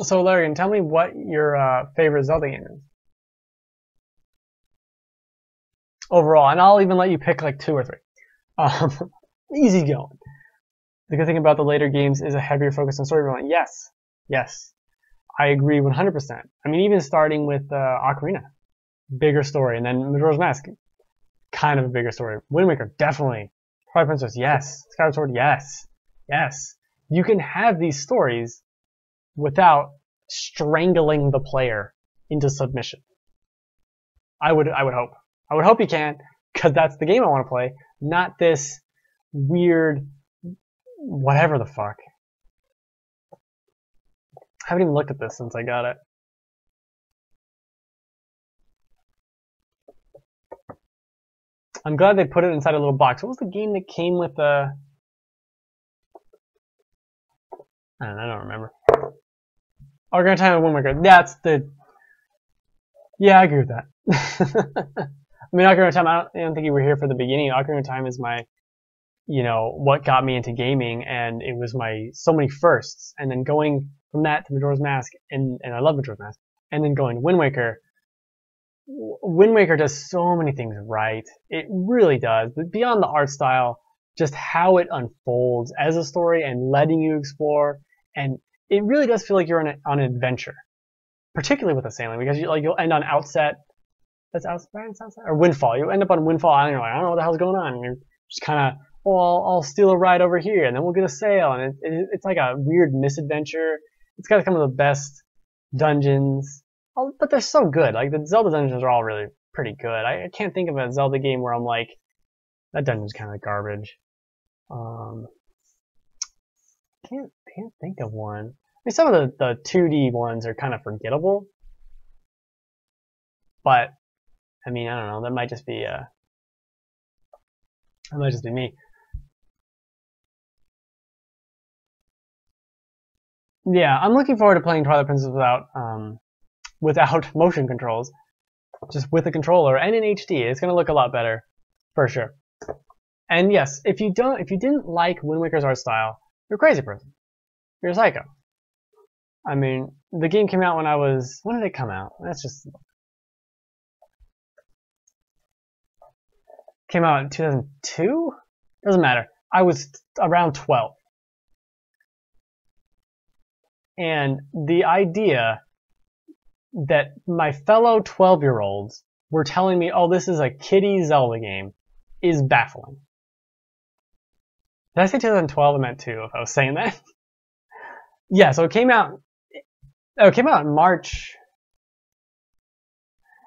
So, Larian, tell me what your favorite Zelda game is. Overall, and I'll even let you pick like 2 or 3. Easy going. The good thing about the later games is a heavier focus on storytelling. Yes, yes, I agree 100%. I mean, even starting with Ocarina, bigger story, and then Majora's Mask, kind of a bigger story. Wind Waker, definitely. Twilight Princess, yes. Skyward Sword, yes, yes. You can have these stories without strangling the player into submission. I would hope. I would hope you can, because that's the game I want to play. Not this weird whatever the fuck. I haven't even looked at this since I got it. I'm glad they put it inside a little box. What was the game that came with the... I don't remember. Ocarina of Time and Wind Waker. That's the... Yeah, I agree with that. I mean, Ocarina of Time, I don't think you were here for the beginning. Ocarina of Time is my, you know, what got me into gaming, and it was my so many firsts. And then going from that to Majora's Mask, and I love Majora's Mask, and then going to Wind Waker. Wind Waker does so many things right. It really does. But beyond the art style, just how it unfolds as a story and letting you explore. And it really does feel like you're on an adventure, particularly with a sailing, because you'll end on Outset. That's outside, or Windfall. You end up on Windfall Island, you're like, I don't know what the hell's going on. And you're just kind of, oh, I'll steal a ride over here, and then we'll get a sail. And it's like a weird misadventure. It's got some of the best dungeons. Oh, but they're so good. Like, the Zelda dungeons are all really pretty good. I can't think of a Zelda game where I'm like, that dungeon's kind of garbage. Can't think of one. I mean, some of the 2D ones are kind of forgettable. But... I mean, I don't know. That might just be me. Yeah, I'm looking forward to playing Twilight Princess without motion controls, just with a controller and in HD. It's gonna look a lot better, for sure. And yes, if you didn't like Wind Waker's art style, you're a crazy person. You're a psycho. I mean, the game came out when I was. When did it come out? That's just. Came out in 2002? Doesn't matter. I was around 12. And the idea that my fellow 12-year-olds were telling me, oh, this is a kiddie Zelda game, is baffling. Did I say 2012? I meant 2 if I was saying that. Yeah, so it came out in March.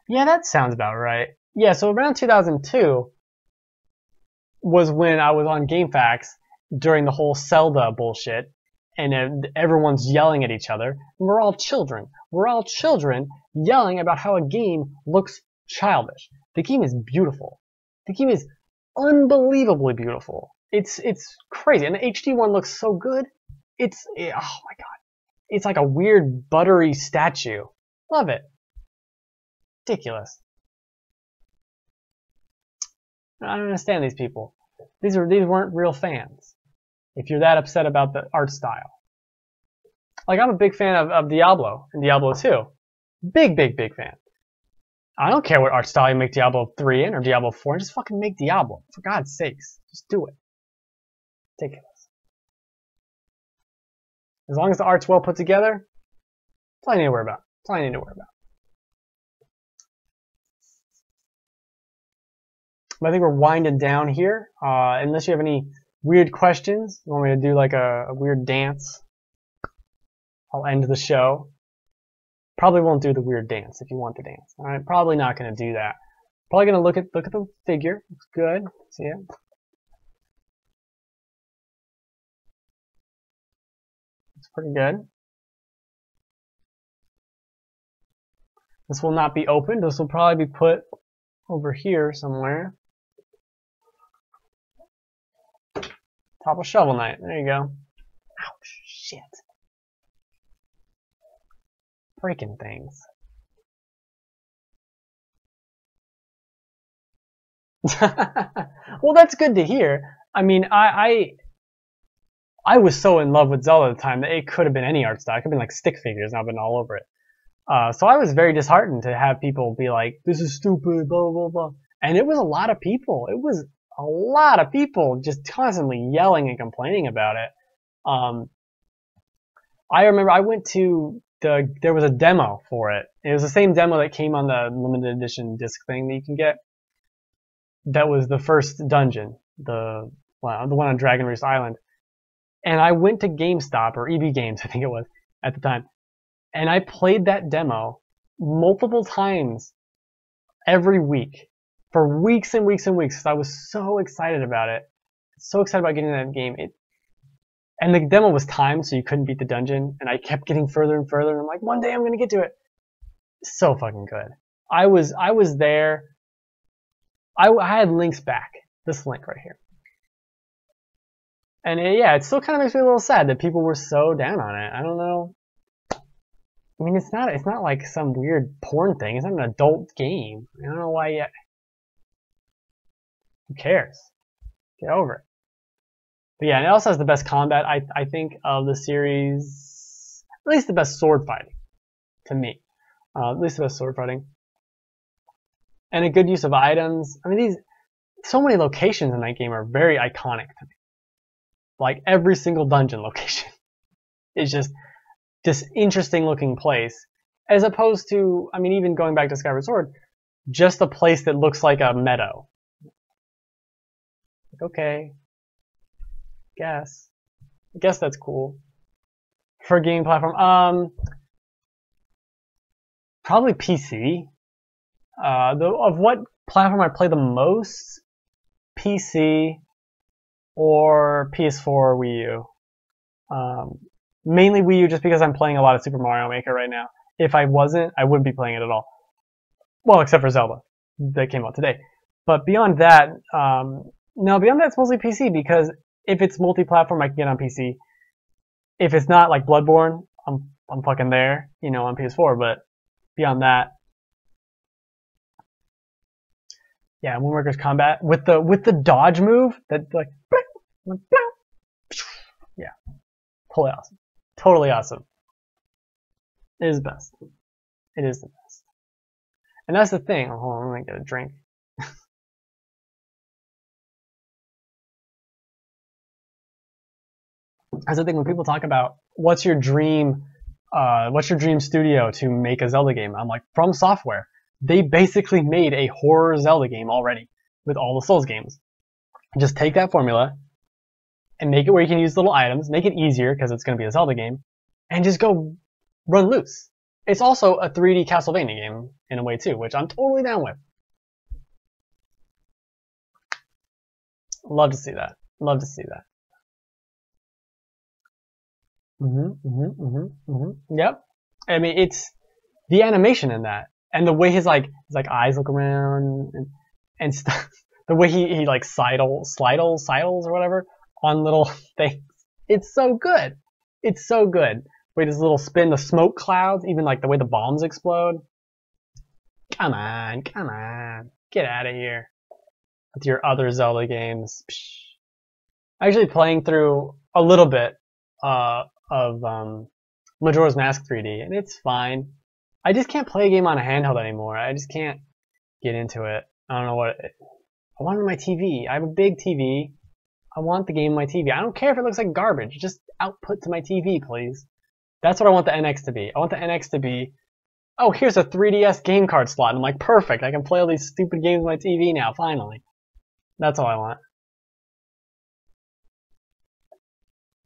Yeah, that sounds about right. Yeah, so around 2002... was when I was on GameFAQs during the whole Zelda bullshit, and everyone's yelling at each other. We're all children. We're all children yelling about how a game looks childish. The game is beautiful. The game is unbelievably beautiful. It's crazy, and the HD one looks so good. Oh my god, it's like a weird buttery statue. Love it. Ridiculous. I don't understand these people. These weren't real fans. If you're that upset about the art style. Like, I'm a big fan of Diablo and Diablo 2. Big fan. I don't care what art style you make Diablo 3 in or Diablo 4. Just fucking make Diablo. For God's sakes. Just do it. Ridiculous. As long as the art's well put together, plenty to worry about. Plenty to worry about. But I think we're winding down here. Unless you have any weird questions, you want me to do like a weird dance, I'll end the show. Probably won't do the weird dance if you want the dance. All right, probably not going to do that. Probably going to look at the figure. Looks good. See it? It's pretty good. This will not be opened. This will probably be put over here somewhere. Top of Shovel Knight. There you go. Ouch. Shit. Breaking things. Well, that's good to hear. I mean, I was so in love with Zelda at the time that it could have been any art style. It could have been like stick figures, and I've been all over it. So I was very disheartened to have people be like, this is stupid, blah, blah, blah. And it was a lot of people. It was a lot of people just constantly yelling and complaining about it. I remember I went to there was a demo for it. It was the same demo that came on the limited edition disc thing that you can get. That was the first dungeon, the one on Dragon Roost Island. And I went to GameStop, or EB Games, I think it was, at the time. And I played that demo multiple times every week. For weeks and weeks and weeks. Because I was so excited about it. So excited about getting that game. And the demo was timed, so you couldn't beat the dungeon. And I kept getting further and further. And I'm like, one day I'm going to get to it. So fucking good. I was there. I had Link's back. This Link right here. And it still kind of makes me a little sad that people were so down on it. I don't know. I mean, it's not like some weird porn thing. It's not an adult game. I don't know why yet. Who cares? Get over it. But yeah, and it also has the best combat, I think, of the series. At least the best sword fighting, to me. At least the best sword fighting. And a good use of items. I mean, so many locations in that game are very iconic to me. Like every single dungeon location is just this interesting looking place, as opposed to, I mean, even going back to Skyward Sword, just a place that looks like a meadow. Like, okay, I guess that's cool for a gaming platform. Probably PC. Of what platform I play the most, PC. Or PS4 or Wii U. Mainly Wii U, just because I'm playing a lot of Super Mario Maker right now. If I wasn't, I wouldn't be playing it at all. Well, except for Zelda, that came out today. But beyond that, it's mostly PC, because if it's multi-platform, I can get on PC. If it's not, like Bloodborne, I'm fucking there, you know, on PS4. But beyond that, yeah, Wind Waker's combat with the dodge move that like, yeah, totally awesome, totally awesome. It is the best. It is the best. And that's the thing. Oh, hold on, I'm gonna get a drink. That's the thing when people talk about what's your dream studio to make a Zelda game. I'm like, From Software. They basically made a horror Zelda game already with all the Souls games. Just take that formula and make it where you can use little items, make it easier because it's going to be a Zelda game, and just go run loose. It's also a 3D Castlevania game in a way too, which I'm totally down with. Love to see that. Love to see that. Yep. I mean, it's the animation in that. And the way his eyes look around and stuff, the way he like sidles or whatever on little things, it's so good, it's so good. Wait, this little spin, the smoke clouds, even like the way the bombs explode. Come on, come on, get out of here with your other Zelda games. Psh. Actually, playing through a little bit of Majora's Mask 3D, and it's fine. I just can't play a game on a handheld anymore. I just can't get into it. I don't know what... I want it on my TV. I have a big TV. I want the game on my TV. I don't care if it looks like garbage. Just output to my TV, please. That's what I want the NX to be. I want the NX to be... Oh, here's a 3DS game card slot. I'm like, perfect. I can play all these stupid games on my TV now, finally. That's all I want.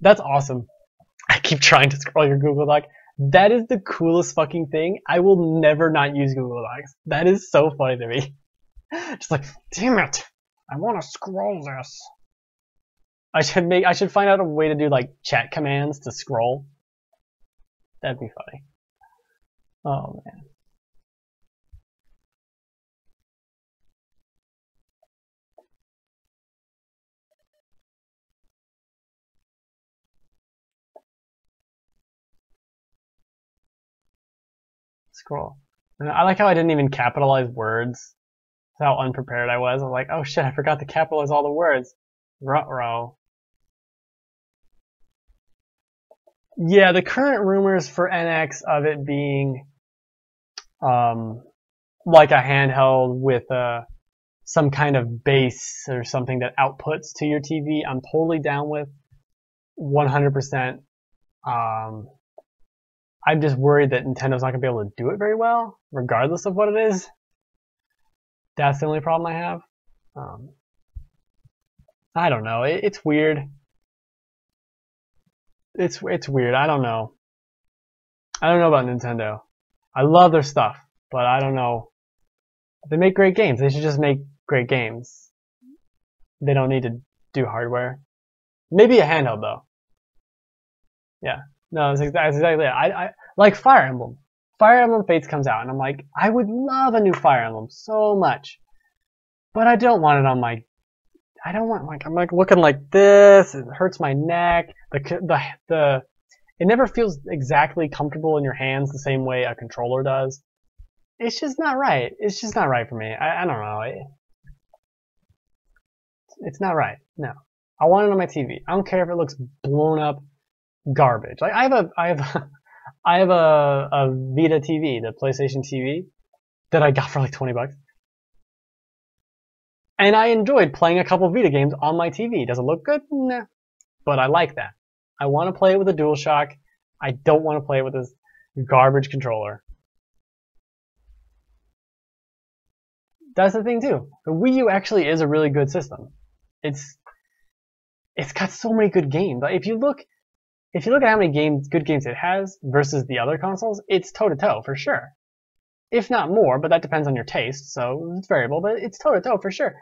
That's awesome. I keep trying to scroll your Google Doc. That is the coolest fucking thing. I will never not use Google Docs. That is so funny to me. Just like, damn it, I want to scroll this. I should find out a way to do like chat commands to scroll. That'd be funny. Oh man. scroll. And I like how I didn't even capitalize words. That's how unprepared I was. I'm like, oh shit, I forgot to capitalize all the words. Ruh-roh. Yeah, the current rumors for NX of it being like a handheld with some kind of base or something that outputs to your TV, I'm totally down with 100%. I'm just worried that Nintendo's not going to be able to do it very well, regardless of what it is. That's the only problem I have. I don't know. It's weird. It's weird. I don't know. I don't know about Nintendo. I love their stuff, but I don't know. They make great games. They should just make great games. They don't need to do hardware. Maybe a handheld, though. Yeah. No, that's exactly it. I like Fire Emblem. Fire Emblem Fates comes out, and I'm like, I would love a new Fire Emblem so much. But I don't want it on my... I don't want, like, I'm like looking like this. It hurts my neck. It never feels exactly comfortable in your hands the same way a controller does. It's just not right. It's just not right for me. I don't know. It's not right. No. I want it on my TV. I don't care if it looks blown up garbage. Like I have a Vita TV, the PlayStation TV, that I got for like $20. And I enjoyed playing a couple of Vita games on my TV. Does it look good? Nah. But I like that. I want to play it with a DualShock. I don't want to play it with this garbage controller. That's the thing too. The Wii U actually is a really good system. It's got so many good games. Like if you look at how many good games it has versus the other consoles, it's toe-to-toe for sure. If not more, but that depends on your taste, so it's variable, but it's toe-to-toe for sure.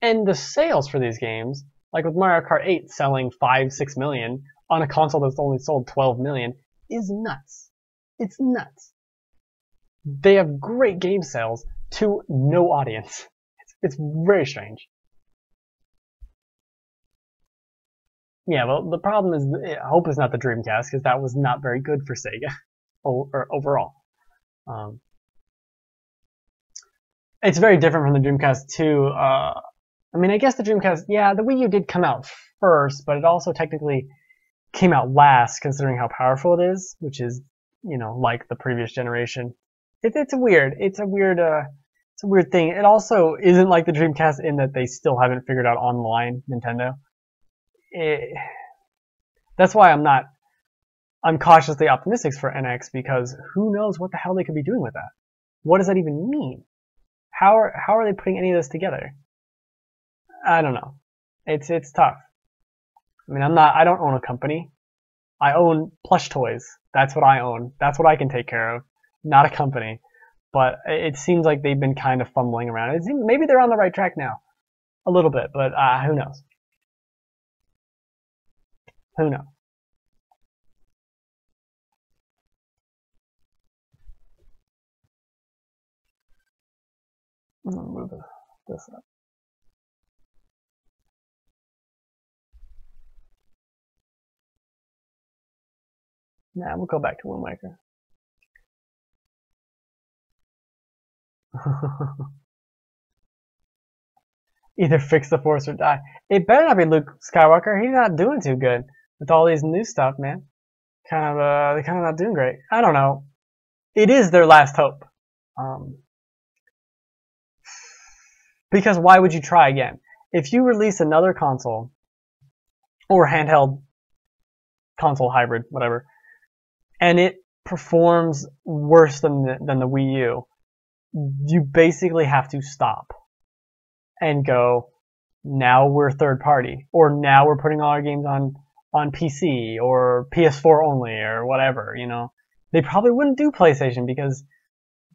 And the sales for these games, like with Mario Kart 8 selling 5, 6 million on a console that's only sold 12 million, is nuts. It's nuts. They have great game sales to no audience. It's very strange. Yeah, well, the problem is, I hope it's not the Dreamcast, because that was not very good for Sega, or overall. It's very different from the Dreamcast too. I mean, I guess the Dreamcast, yeah, the Wii U did come out first, but it also technically came out last, considering how powerful it is, which is, you know, like the previous generation. It's a weird thing. It also isn't like the Dreamcast in that they still haven't figured out online, Nintendo. That's why I'm cautiously optimistic for NX, because who knows what the hell they could be doing with that? What does that even mean? How are they putting any of this together? I don't know. It's tough. I mean, I don't own a company. I own plush toys. That's what I own. That's what I can take care of. Not a company. But it seems like they've been kind of fumbling around. Maybe they're on the right track now. A little bit, but who knows? Who knows? I'm gonna move this up. Nah, we'll go back to Wind Waker. Either fix the Force or die. It better not be Luke Skywalker. He's not doing too good with all these new stuff, man. They're kind of not doing great. I don't know. It is their last hope. Because why would you try again? If you release another console, or handheld console hybrid, whatever, and it performs worse than the Wii U, you basically have to stop and go, now we're third party, or now we're putting all our games on PC, or PS4 only, or whatever, you know. They probably wouldn't do PlayStation, because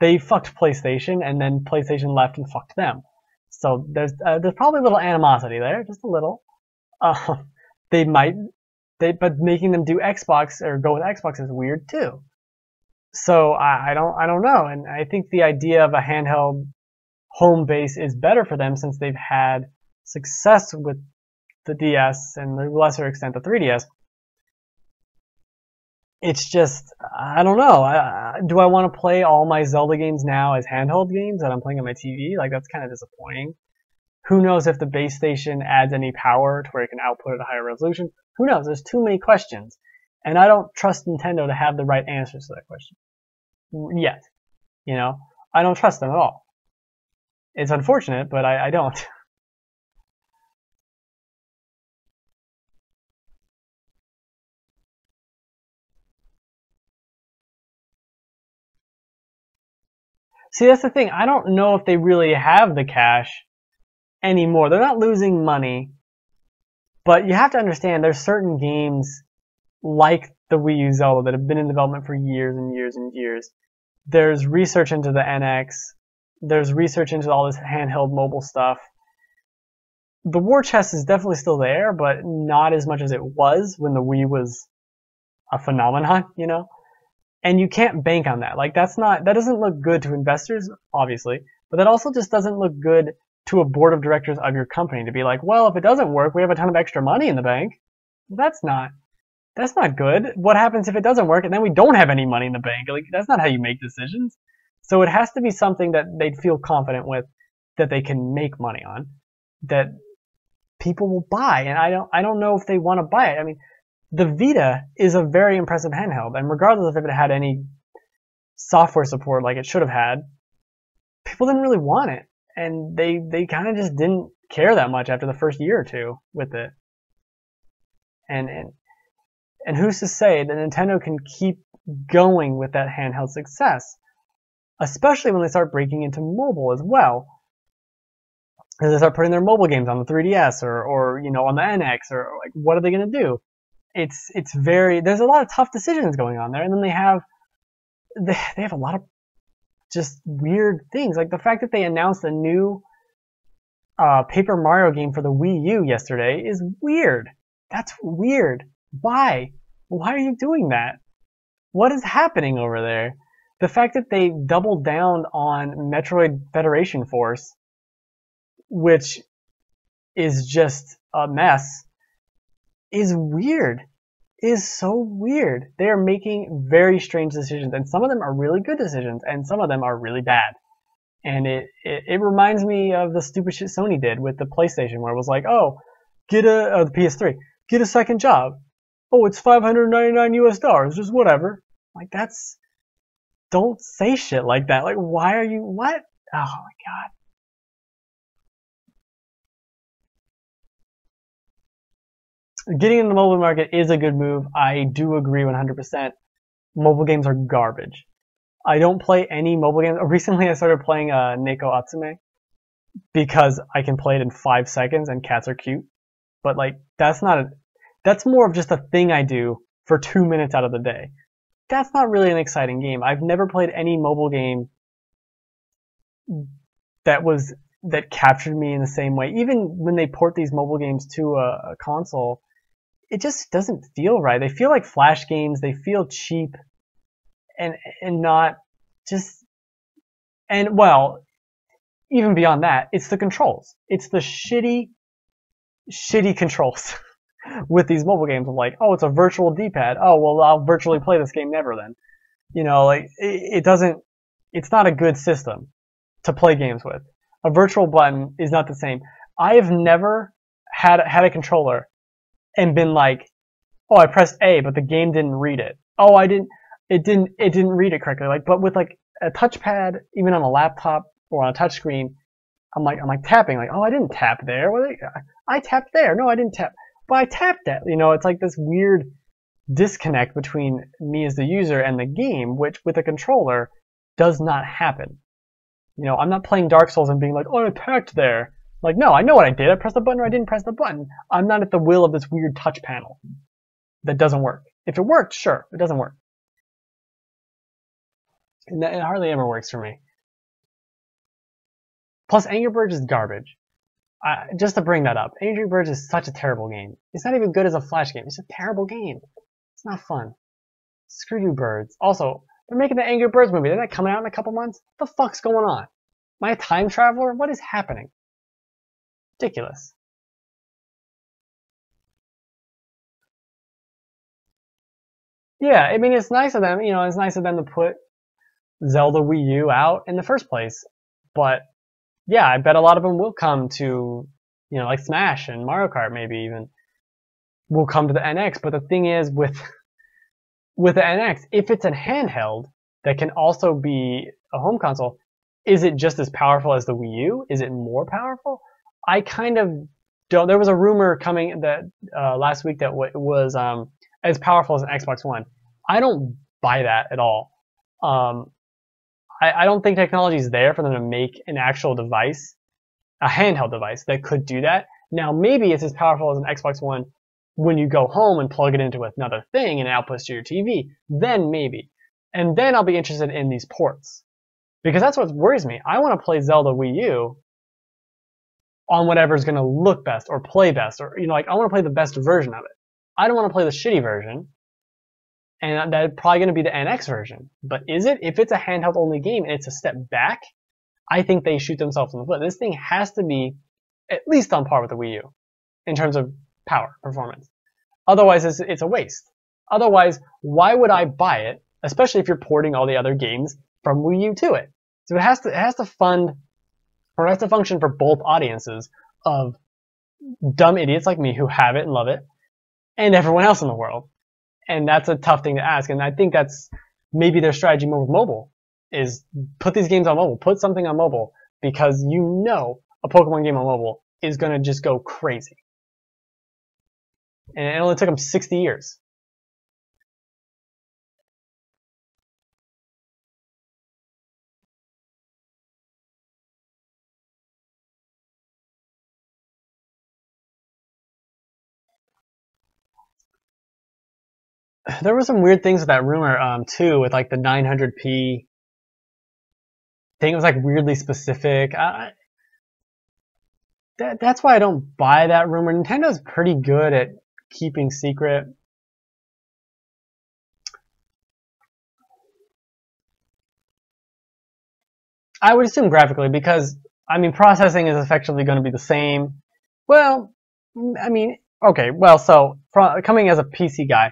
they fucked PlayStation, and then PlayStation left and fucked them. So there's probably a little animosity there, just a little. But making them do Xbox or go with Xbox is weird too. So I don't know, and I think the idea of a handheld home base is better for them, since they've had success with the DS and, to a lesser extent, the 3DS. it's just, I don't know. Do I want to play all my Zelda games now as handheld games that I'm playing on my TV? Like, that's kind of disappointing. Who knows if the base station adds any power to where it can output at a higher resolution? Who knows? There's too many questions. And I don't trust Nintendo to have the right answers to that question. Yet. You know? I don't trust them at all. It's unfortunate, but I don't. See, that's the thing. I don't know if they really have the cash anymore. They're not losing money. But you have to understand, there's certain games like the Wii U Zelda that have been in development for years and years and years. There's research into the NX. There's research into all this handheld mobile stuff. The war chest is definitely still there, but not as much as it was when the Wii was a phenomenon, you know? And you can't bank on that. Like, that doesn't look good to investors, obviously, but that also just doesn't look good to a board of directors of your company to be like, well, if it doesn't work, we have a ton of extra money in the bank. That's not good. What happens if it doesn't work and then we don't have any money in the bank? Like, that's not how you make decisions. So it has to be something that they'd feel confident with, that they can make money on, that people will buy. And I don't know if they want to buy it. I mean, the Vita is a very impressive handheld, and regardless of if it had any software support like it should have had, people didn't really want it. And they kind of just didn't care that much after the first year or two with it. And who's to say that Nintendo can keep going with that handheld success? Especially when they start breaking into mobile as well. Because they start putting their mobile games on the 3DS or you know, on the NX, or like, what are they gonna do? It's very, there's a lot of tough decisions going on there, and then they have a lot of just weird things, like the fact that they announced a new Paper Mario game for the Wii U yesterday is weird. That's weird. Why? Why are you doing that? What is happening over there? The fact that they doubled down on Metroid Federation Force, which is just a mess, is weird. Is so weird. They are making very strange decisions, and some of them are really good decisions, and some of them are really bad. And it reminds me of the stupid shit Sony did with the PlayStation, where it was like, oh, the PS3, get a second job. Oh, it's $599 US, just whatever. Like, that's, don't say shit like that. Like, why are you, what? Oh my God. Getting in the mobile market is a good move. I do agree 100%. Mobile games are garbage. I don't play any mobile games. Recently I started playing Neko Atsume because I can play it in 5 seconds and cats are cute. But like, that's more of just a thing I do for 2 minutes out of the day. That's not really an exciting game. I've never played any mobile game that captured me in the same way. Even when they port these mobile games to a console, it just doesn't feel right. They feel like flash games. They feel cheap, and not just, and well, even beyond that, it's the controls. It's the shitty controls with these mobile games of like, oh, it's a virtual D-pad. Oh, well, I'll virtually play this game never then. You know, like it doesn't. It's not a good system to play games with. A virtual button is not the same. I have never had a controller and been like, oh, I pressed A, but the game didn't read it. Oh, it didn't read it correctly. Like, but with like a touchpad, even on a laptop or on a touchscreen, I'm like tapping, like, oh, I didn't tap there. What? I tapped there. No, I didn't tap, but I tapped that. You know, it's like this weird disconnect between me as the user and the game, which with a controller does not happen. You know, I'm not playing Dark Souls and being like, oh, I attacked there. Like, no, I know what I did. I pressed the button or I didn't press the button. I'm not at the will of this weird touch panel that doesn't work. If it worked, sure. It doesn't work. And it hardly ever works for me. Plus, Angry Birds is garbage. Just to bring that up, Angry Birds is such a terrible game. It's not even good as a flash game. It's a terrible game. It's not fun. Screw you, birds. Also, they're making the Angry Birds movie. They're not coming out in a couple months. What the fuck's going on? Am I a time traveler? What is happening? Ridiculous. Yeah, I mean, it's nice of them, you know, it's nice of them to put Zelda Wii U out in the first place. But yeah, I bet a lot of them will come to, you know, like Smash and Mario Kart maybe even will come to the NX. But the thing is with the NX, if it's a handheld that can also be a home console, is it just as powerful as the Wii U? Is it more powerful? I kind of don't. There was a rumor coming that last week that it was as powerful as an Xbox One. I don't buy that at all. I don't think technology is there for them to make an actual device, a handheld device, that could do that. Now, maybe it's as powerful as an Xbox One when you go home and plug it into another thing and it outputs to your TV. Then maybe. And then I'll be interested in these ports. Because that's what worries me. I want to play Zelda Wii U on whatever's going to look best or play best. Or, you know, like, I want to play the best version of it. I don't want to play the shitty version. And that's probably going to be the NX version. But is it? If it's a handheld-only game and it's a step back, I think they shoot themselves in the foot. This thing has to be at least on par with the Wii U in terms of power, performance. Otherwise, it's a waste. Otherwise, why would I buy it, especially if you're porting all the other games from Wii U to it? So it has to fund, or it has to function for both audiences of dumb idiots like me who have it and love it, and everyone else in the world. And that's a tough thing to ask. And I think that's maybe their strategy more with mobile, is put these games on mobile, put something on mobile, because you know a Pokemon game on mobile is going to just go crazy. And it only took them 60 years. There were some weird things with that rumor, too, with, like, the 900p thing. It was, like, weirdly specific. That's why I don't buy that rumor. Nintendo's pretty good at keeping secret. I would assume graphically, because, I mean, processing is effectively going to be the same. Well, I mean, okay, well, so, coming as a PC guy,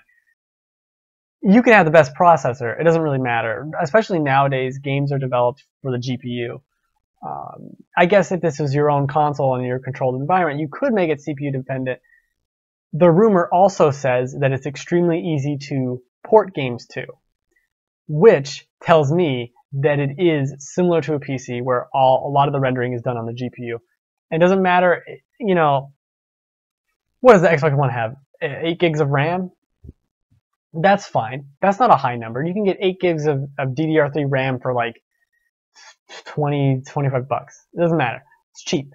you can have the best processor. It doesn't really matter. Especially nowadays, games are developed for the GPU. I guess if this was your own console and your controlled environment, you could make it CPU dependent. The rumor also says that it's extremely easy to port games to, which tells me that it is similar to a PC where a lot of the rendering is done on the GPU. And it doesn't matter, you know, what does the Xbox One have? 8 gigs of RAM? That's fine. That's not a high number. You can get 8 gigs of DDR3 RAM for like 20-25 bucks. It doesn't matter. It's cheap.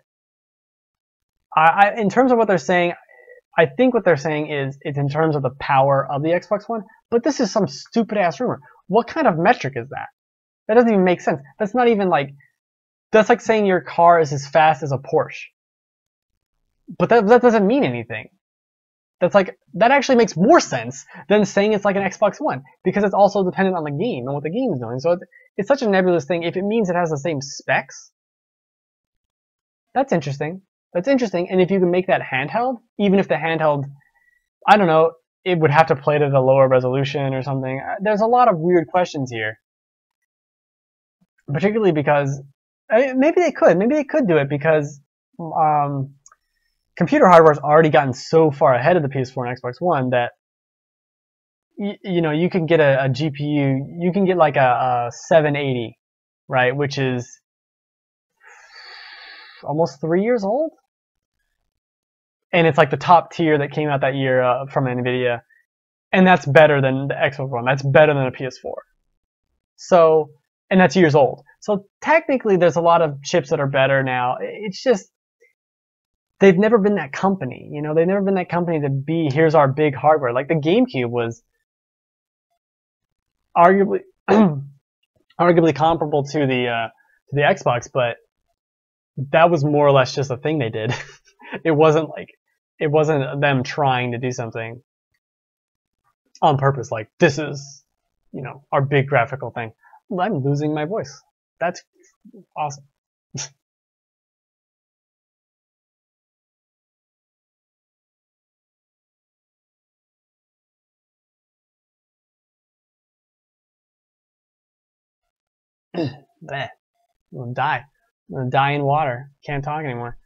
In terms of what they're saying, I think what they're saying is it's in terms of the power of the Xbox One, but this is some stupid-ass rumor. What kind of metric is that? That doesn't even make sense. That's not even like... That's like saying your car is as fast as a Porsche. But that doesn't mean anything. That's like, that actually makes more sense than saying it's like an Xbox One, because it's also dependent on the game and what the game is doing. So it's such a nebulous thing. If it means it has the same specs, that's interesting. That's interesting. And if you can make that handheld, even if the handheld, I don't know, it would have to play to the lower resolution or something. There's a lot of weird questions here, particularly because maybe they could do it because, computer hardware has already gotten so far ahead of the PS4 and Xbox One that you know, you can get a GPU, you can get like a 780, right, which is almost 3 years old, and it's like the top tier that came out that year from NVIDIA, and that's better than the Xbox One, that's better than a PS4. So, and that's years old. So technically, there's a lot of chips that are better now. It's just they've never been that company, you know, they've never been that company to be, here's our big hardware. Like the GameCube was arguably arguably comparable to the Xbox, but that was more or less just a thing they did. It wasn't them trying to do something on purpose, like this is, you know, our big graphical thing. I'm losing my voice. That's awesome. Bleh. I'm gonna die in water. Can't talk anymore.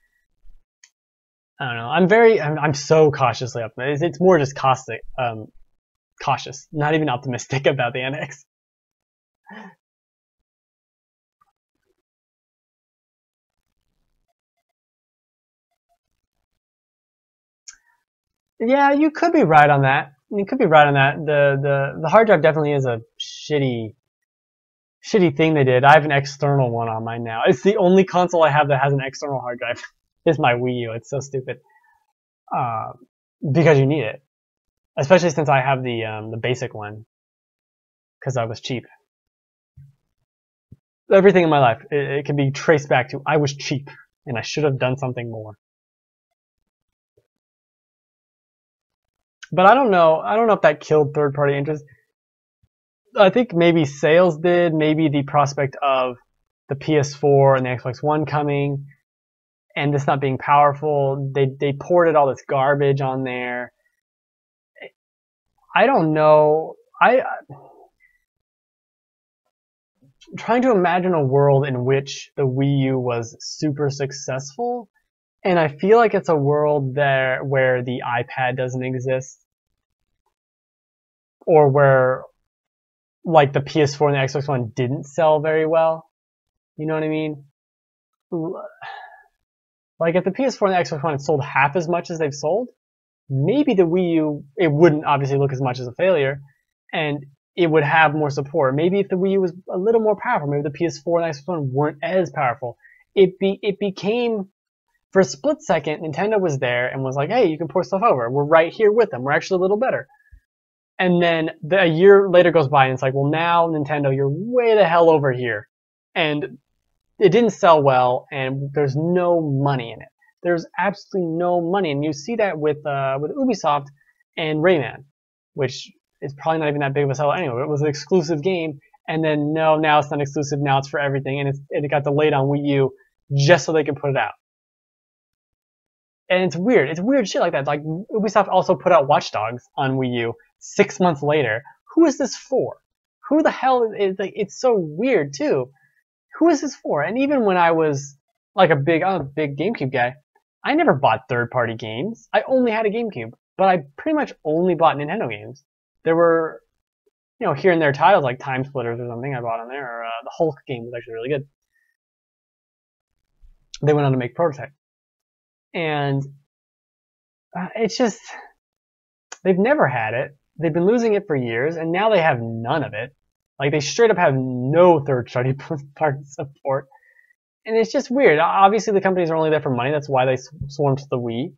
I don't know. I'm so cautiously optimistic. It's more just cautious. Not even optimistic about the NX. Yeah, you could be right on that. You could be right on that. The hard drive definitely is a shitty thing they did. I have an external one on mine now. It's the only console I have that has an external hard drive. It's my Wii U. It's so stupid. Because you need it, especially since I have the basic one. Because I was cheap. Everything in my life it can be traced back to I was cheap and I should have done something more. But I don't know. I don't know if that killed third-party interest. I think maybe sales did. Maybe the prospect of the PS4 and the Xbox One coming, and this not being powerful. They ported all this garbage on there. I don't know. I'm trying to imagine a world in which the Wii U was super successful, and I feel like it's a world there where the iPad doesn't exist. Or where, like, the PS4 and the Xbox One didn't sell very well. You know what I mean? Like, if the PS4 and the Xbox One had sold half as much as they've sold, maybe the Wii U, it wouldn't obviously look as much as a failure, and it would have more support. Maybe if the Wii U was a little more powerful, maybe the PS4 and the Xbox One weren't as powerful. It became... For a split second, Nintendo was there and was like, hey, you can port stuff over. We're right here with them. We're actually a little better. And then a year later goes by and it's like, well, now, Nintendo, you're way the hell over here. And it didn't sell well and there's no money in it. There's absolutely no money. And you see that with Ubisoft and Rayman, which is probably not even that big of a seller anyway. It was an exclusive game. And then, no, now it's not exclusive. Now it's for everything. And it got delayed on Wii U just so they could put it out. And it's weird. It's weird shit like that. Like, Ubisoft also put out Watch Dogs on Wii U 6 months later. Who is this for? Who the hell is... Like, it's so weird, too. Who is this for? And even when I was, like, I'm a big GameCube guy, I never bought third-party games. I only had a GameCube. But I pretty much only bought Nintendo games. There were, you know, here and there titles, like Time Splitters or something I bought on there. Or the Hulk game was actually really good. They went on to make Prototype. And it's just, they've never had it. They've been losing it for years, and now they have none of it. Like, they straight up have no third-party support. And it's just weird. Obviously, the companies are only there for money. That's why they swarmed to the Wii.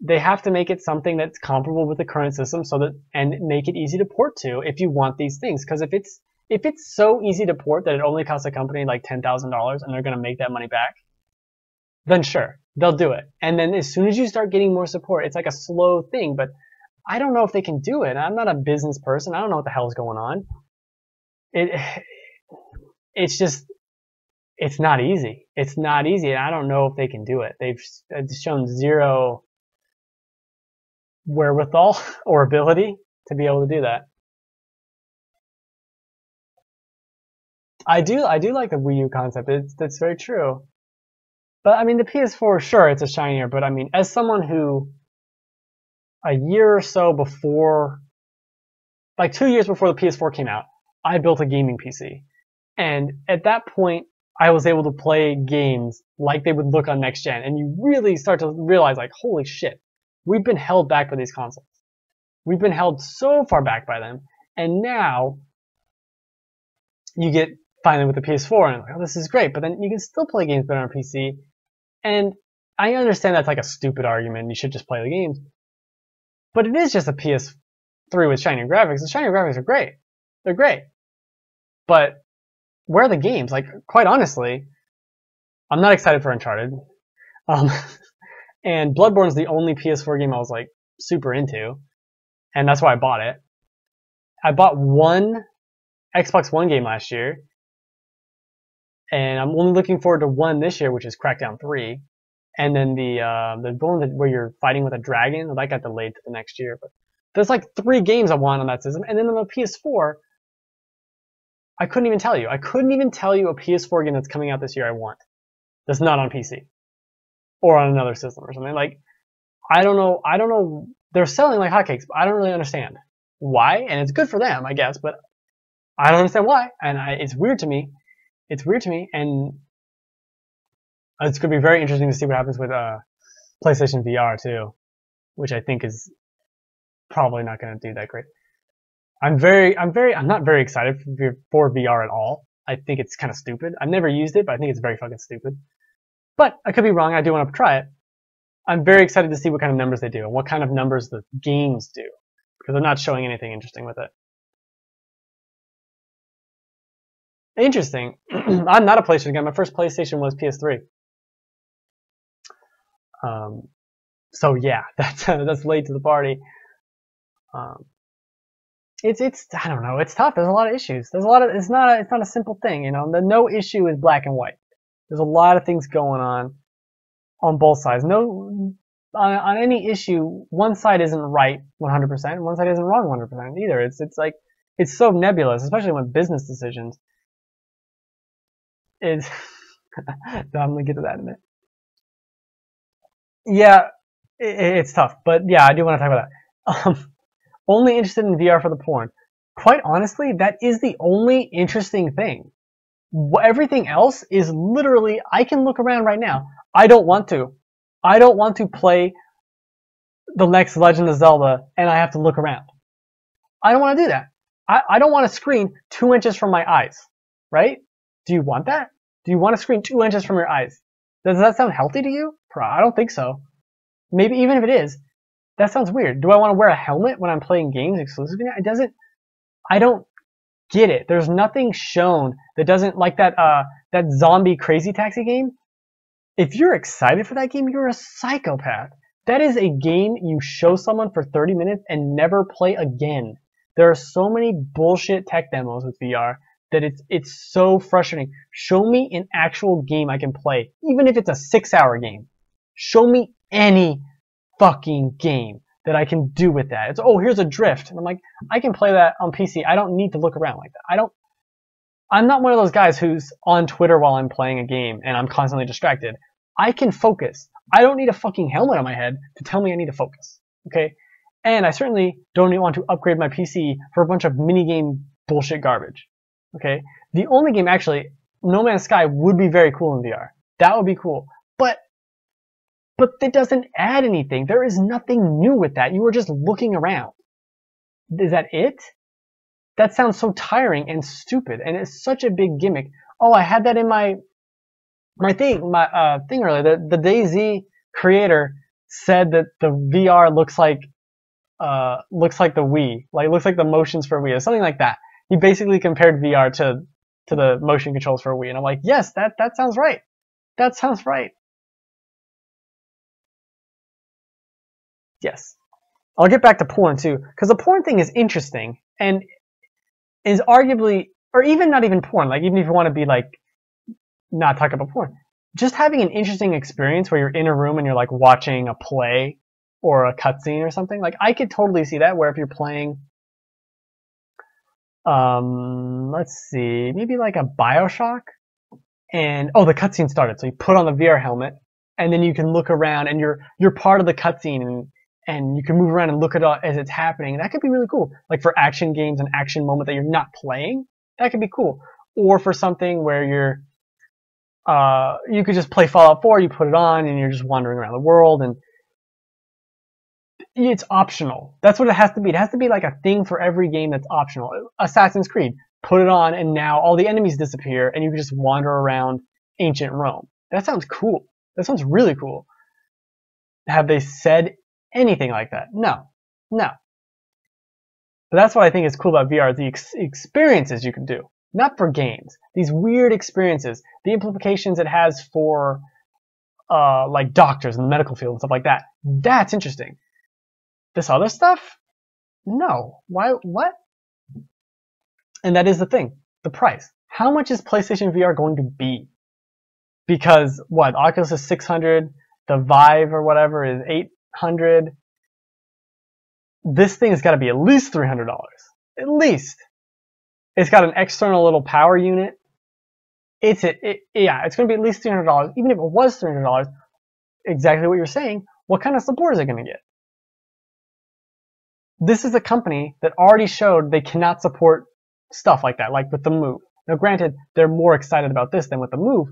They have to make it something that's comparable with the current system so that, and make it easy to port to if you want these things. Because if it's so easy to port that it only costs a company like $10,000 and they're going to make that money back, then sure. They'll do it. And then as soon as you start getting more support, it's like a slow thing, but I don't know if they can do it. I'm not a business person. I don't know what the hell is going on. It's just, it's not easy. It's not easy, and I don't know if they can do it. They've shown zero wherewithal or ability to be able to do that. I do like the Wii U concept. That's very true. But, I mean, the PS4, sure, it's a shinier, but, I mean, as someone who a year or so before, like 2 years before the PS4 came out, I built a gaming PC. And at that point, I was able to play games like they would look on next gen. And you really start to realize, like, holy shit, we've been held back by these consoles. We've been held so far back by them. And now, you get finally with the PS4, and like, oh, this is great. But then you can still play games better on PC. And I understand that's like a stupid argument. You should just play the games. But it is just a PS3 with shiny graphics. The shiny graphics are great. They're great. But where are the games? Like, quite honestly, I'm not excited for Uncharted. And Bloodborne's the only PS4 game I was like super into. And that's why I bought it. I bought one Xbox One game last year. And I'm only looking forward to one this year, which is Crackdown 3. And then the one where you're fighting with a dragon, well, that got delayed to the next year. But there's like 3 games I want on that system. And then on the PS4, I couldn't even tell you. I couldn't even tell you a PS4 game that's coming out this year I want. That's not on PC. Or on another system or something. Like, I don't know. They're selling like hotcakes, but I don't really understand why. And it's good for them, I guess, but I don't understand why. And it's weird to me. It's weird to me. And it's going to be very interesting to see what happens with PlayStation VR, too, which I think is probably not going to do that great. I'm not very excited for VR at all. I think it's kind of stupid. I've never used it, but I think it's very fucking stupid. But I could be wrong. I do want to try it. I'm very excited to see what kind of numbers they do and what kind of numbers the games do, because they're not showing anything interesting with it. Interesting. I'm not a PlayStation guy. My first PlayStation was PS3. So yeah, that's late to the party. It's I don't know. It's tough. There's a lot of issues. It's not a simple thing. You know, no issue is black and white. There's a lot of things going on both sides. No, on any issue, one side isn't right 100%. One side isn't wrong 100% either. It's like it's so nebulous, especially when business decisions. I'm gonna get to that in a minute. Yeah, it's tough, but yeah, I do want to talk about that. Only interested in VR for the porn. Quite honestly, that is the only interesting thing. Everything else is literally, I can look around right now. I don't want to. I don't want to play the next Legend of Zelda and I have to look around. I don't want to do that. I don't want a screen 2 inches from my eyes, right? Do you want that? Do you want a screen 2 inches from your eyes? Does that sound healthy to you? I don't think so. Maybe even if it is, that sounds weird. Do I want to wear a helmet when I'm playing games exclusively? It doesn't. I don't get it. There's nothing shown that doesn't like that zombie Crazy Taxi game. If you're excited for that game, you're a psychopath. That is a game you show someone for 30 minutes and never play again. There are so many bullshit tech demos with VR that it's so frustrating. Show me an actual game I can play, even if it's a 6-hour game. Show me any fucking game that I can do with that. It's, oh, here's a drift. And I'm like, I can play that on PC. I don't need to look around like that. I'm not one of those guys who's on Twitter while I'm playing a game and I'm constantly distracted. I can focus. I don't need a fucking helmet on my head to tell me I need to focus. Okay? And I certainly don't want to upgrade my PC for a bunch of minigame bullshit garbage. Okay? The only game, actually, No Man's Sky would be very cool in VR. That would be cool. But that doesn't add anything. There is nothing new with that. You are just looking around. Is that it? That sounds so tiring and stupid, and it's such a big gimmick. Oh, I had that in my thing earlier. The DayZ creator said that the VR looks like the Wii, like looks like the motions for Wii, or something like that. He basically compared VR to the motion controls for Wii, and I'm like, yes, that sounds right. That sounds right. Yes. I'll get back to porn too, because the porn thing is interesting and is arguably, or even not even porn, like even if you want to be like, not talk about porn, just having an interesting experience where you're in a room and you're like watching a play or a cutscene or something. Like I could totally see that, where if you're playing, let's see, maybe like a BioShock and, oh, the cutscene started. So you put on the VR helmet and then you can look around and you're part of the cutscene and you can move around and look at it as it's happening. That could be really cool. Like for action games, an action moment that you're not playing, that could be cool. Or for something where you're, you could just play Fallout 4, you put it on and you're just wandering around the world, and it's optional. That's what it has to be. It has to be like a thing for every game that's optional. Assassin's Creed, put it on and now all the enemies disappear and you can just wander around ancient Rome. That sounds cool. That sounds really cool. Have they said anything like that? No. No. But that's what I think is cool about VR, the experiences you can do. Not for games. These weird experiences. The implications it has for like doctors in the medical field and stuff like that. That's interesting. This other stuff? No. Why? What? And that is the thing. The price. How much is PlayStation VR going to be? Because what, Oculus is $600, the Vive or whatever is $800. This thing's got to be at least $300, at least. It's got an external little power unit. Yeah, it's going to be at least $300. Even if it was $300, exactly what you're saying, what kind of support is it going to get? This is a company that already showed they cannot support stuff like that, like with the Move. Now, granted, they're more excited about this than with the Move.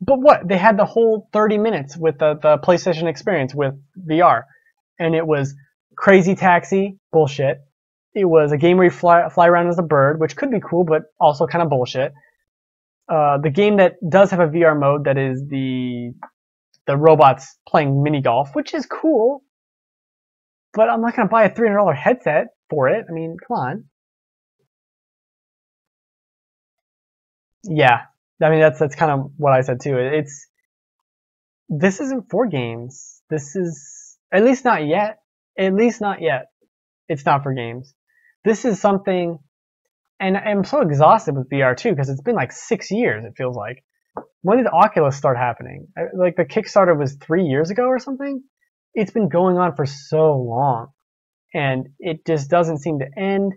But what? They had the whole 30 minutes with the PlayStation experience with VR. And it was Crazy Taxi, bullshit. It was a game where you fly around as a bird, which could be cool, but also kind of bullshit. The game that does have a VR mode that is the robots playing mini golf, which is cool. But I'm not going to buy a $300 headset for it. I mean, come on. Yeah, I mean, that's kind of what I said too. This isn't for games. This is, at least not yet. At least not yet. It's not for games. This is something, and I'm so exhausted with VR too, because it's been like 6 years, it feels like. When did Oculus start happening? Like the Kickstarter was 3 years ago or something? It's been going on for so long, and it just doesn't seem to end,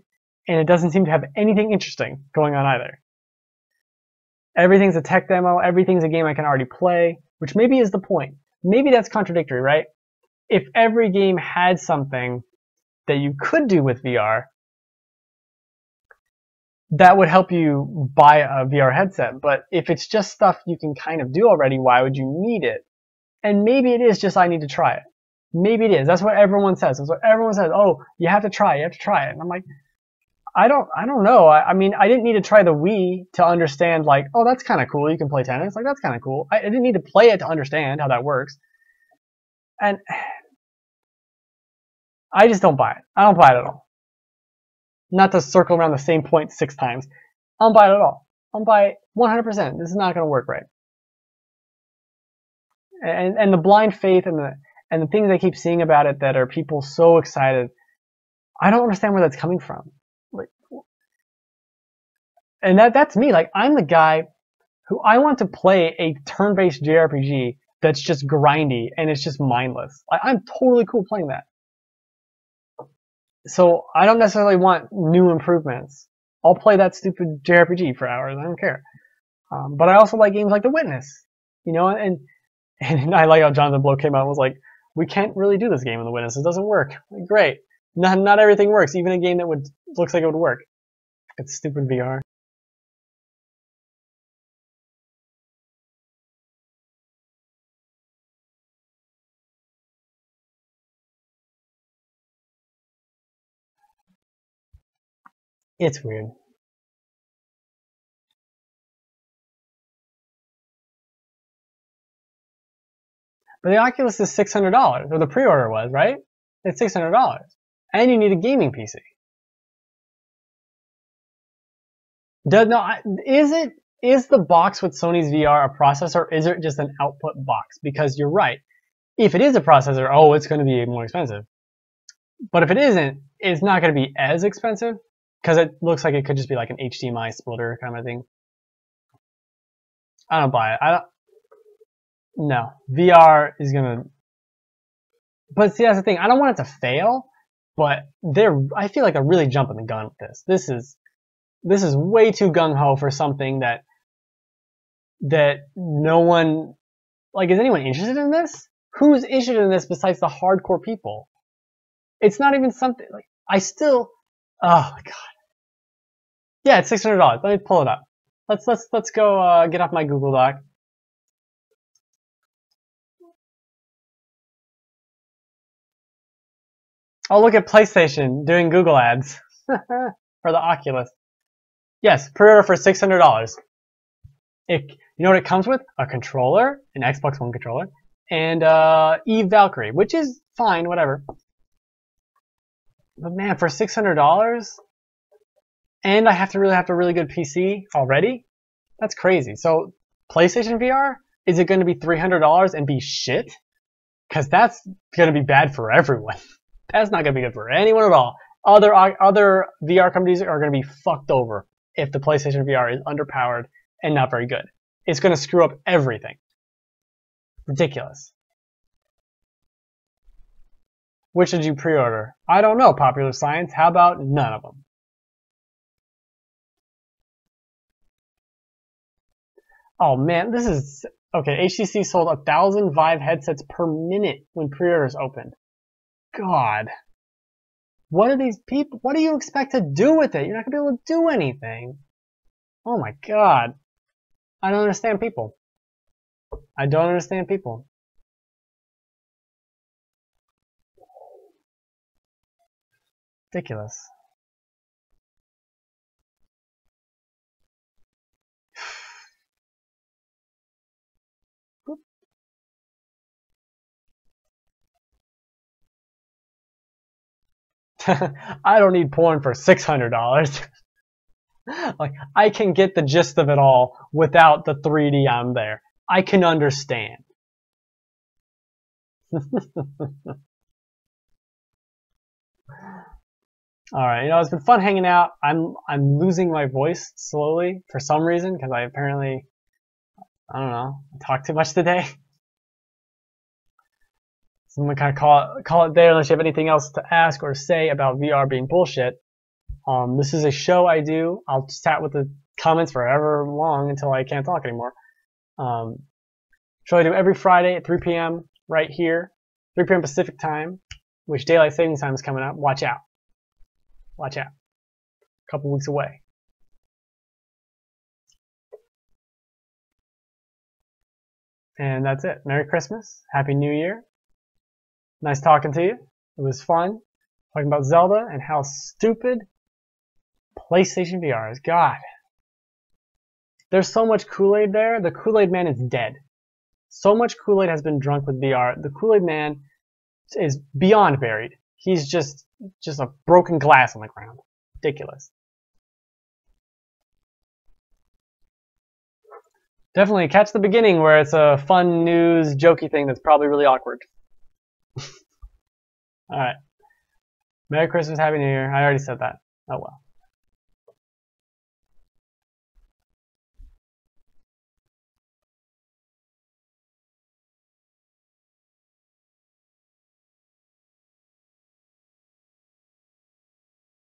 and it doesn't seem to have anything interesting going on either. Everything's a tech demo, everything's a game I can already play, which maybe is the point. Maybe that's contradictory, right? If every game had something that you could do with VR, that would help you buy a VR headset. But if it's just stuff you can kind of do already, why would you need it? And maybe it is just I need to try it. Maybe it is. That's what everyone says. That's what everyone says. Oh, you have to try it. You have to try it. And I'm like, I don't know. I mean, I didn't need to try the Wii to understand, like, oh, that's kind of cool. You can play tennis. Like, that's kind of cool. I didn't need to play it to understand how that works. And I just don't buy it. I don't buy it at all. Not to circle around the same point 6 times. I don't buy it at all. I don't buy it 100%. This is not going to work right. And the blind faith and the things I keep seeing about it that are people so excited, I don't understand where that's coming from. And that's me. Like, I'm the guy who I want to play a turn-based JRPG that's just grindy and it's just mindless. I'm totally cool playing that. So I don't necessarily want new improvements. I'll play that stupid JRPG for hours. I don't care. But I also like games like The Witness, you know. And I like how Jonathan Blow came out and was like, "We can't really do this game in The Witness. It doesn't work." Like, great. Not everything works. Even a game that looks like it would work. It's stupid VR. It's weird. But the Oculus is $600, or the pre-order was, right? It's $600. And you need a gaming PC. Is the box with Sony's VR a processor, or is it just an output box? Because you're right. If it is a processor, oh, it's going to be more expensive. But if it isn't, it's not going to be as expensive. Because it looks like it could just be like an HDMI splitter kind of thing. I don't buy it. No. VR is going to... But see, that's the thing. I don't want it to fail, but I feel like they're really jumping the gun with this. This is way too gung-ho for something that no one... Like, is anyone interested in this? Who's interested in this besides the hardcore people? It's not even something... Like, I still... Oh my god. Yeah, it's $600. Let me pull it up. Let's go get off my Google Doc. I'll look at PlayStation doing Google ads for the Oculus. Yes, pre-order for $600. You know what it comes with? A controller, an Xbox One controller, and Eve Valkyrie, which is fine, whatever. But man, for $600, and I have to really good PC already? That's crazy. So PlayStation VR, is it going to be $300 and be shit? Because that's going to be bad for everyone. That's not going to be good for anyone at all. Other VR companies are going to be fucked over if the PlayStation VR is underpowered and not very good. It's going to screw up everything. Ridiculous. Which did you pre-order? I don't know, Popular Science. How about none of them? Oh man, this is... Okay, HTC sold 1,000 Vive headsets per minute when pre-orders opened. God. What are these people... What do you expect to do with it? You're not going to be able to do anything. Oh my god. I don't understand people. I don't understand people. Ridiculous. I don't need porn for $600. Like, I can get the gist of it all without the 3D on there. I can understand. Alright, you know, it's been fun hanging out. I'm losing my voice slowly for some reason, because I apparently, I don't know, I talked too much today. So I'm going to kind of call it there unless you have anything else to ask or say about VR being bullshit. This is a show I do. I'll chat with the comments forever long until I can't talk anymore. Show I do every Friday at 3 p.m. right here, 3 p.m. Pacific time, which daylight savings time is coming up. Watch out. Watch out. A couple weeks away. And that's it. Merry Christmas. Happy New Year. Nice talking to you. It was fun talking about Zelda and how stupid PlayStation VR is. God. There's so much Kool-Aid there. The Kool-Aid man is dead. So much Kool-Aid has been drunk with VR. The Kool-Aid man is beyond buried. He's just a broken glass on the ground. Ridiculous. Definitely catch the beginning where it's a fun news jokey thing that's probably really awkward. Alright. Merry Christmas, Happy New Year. I already said that. Oh well.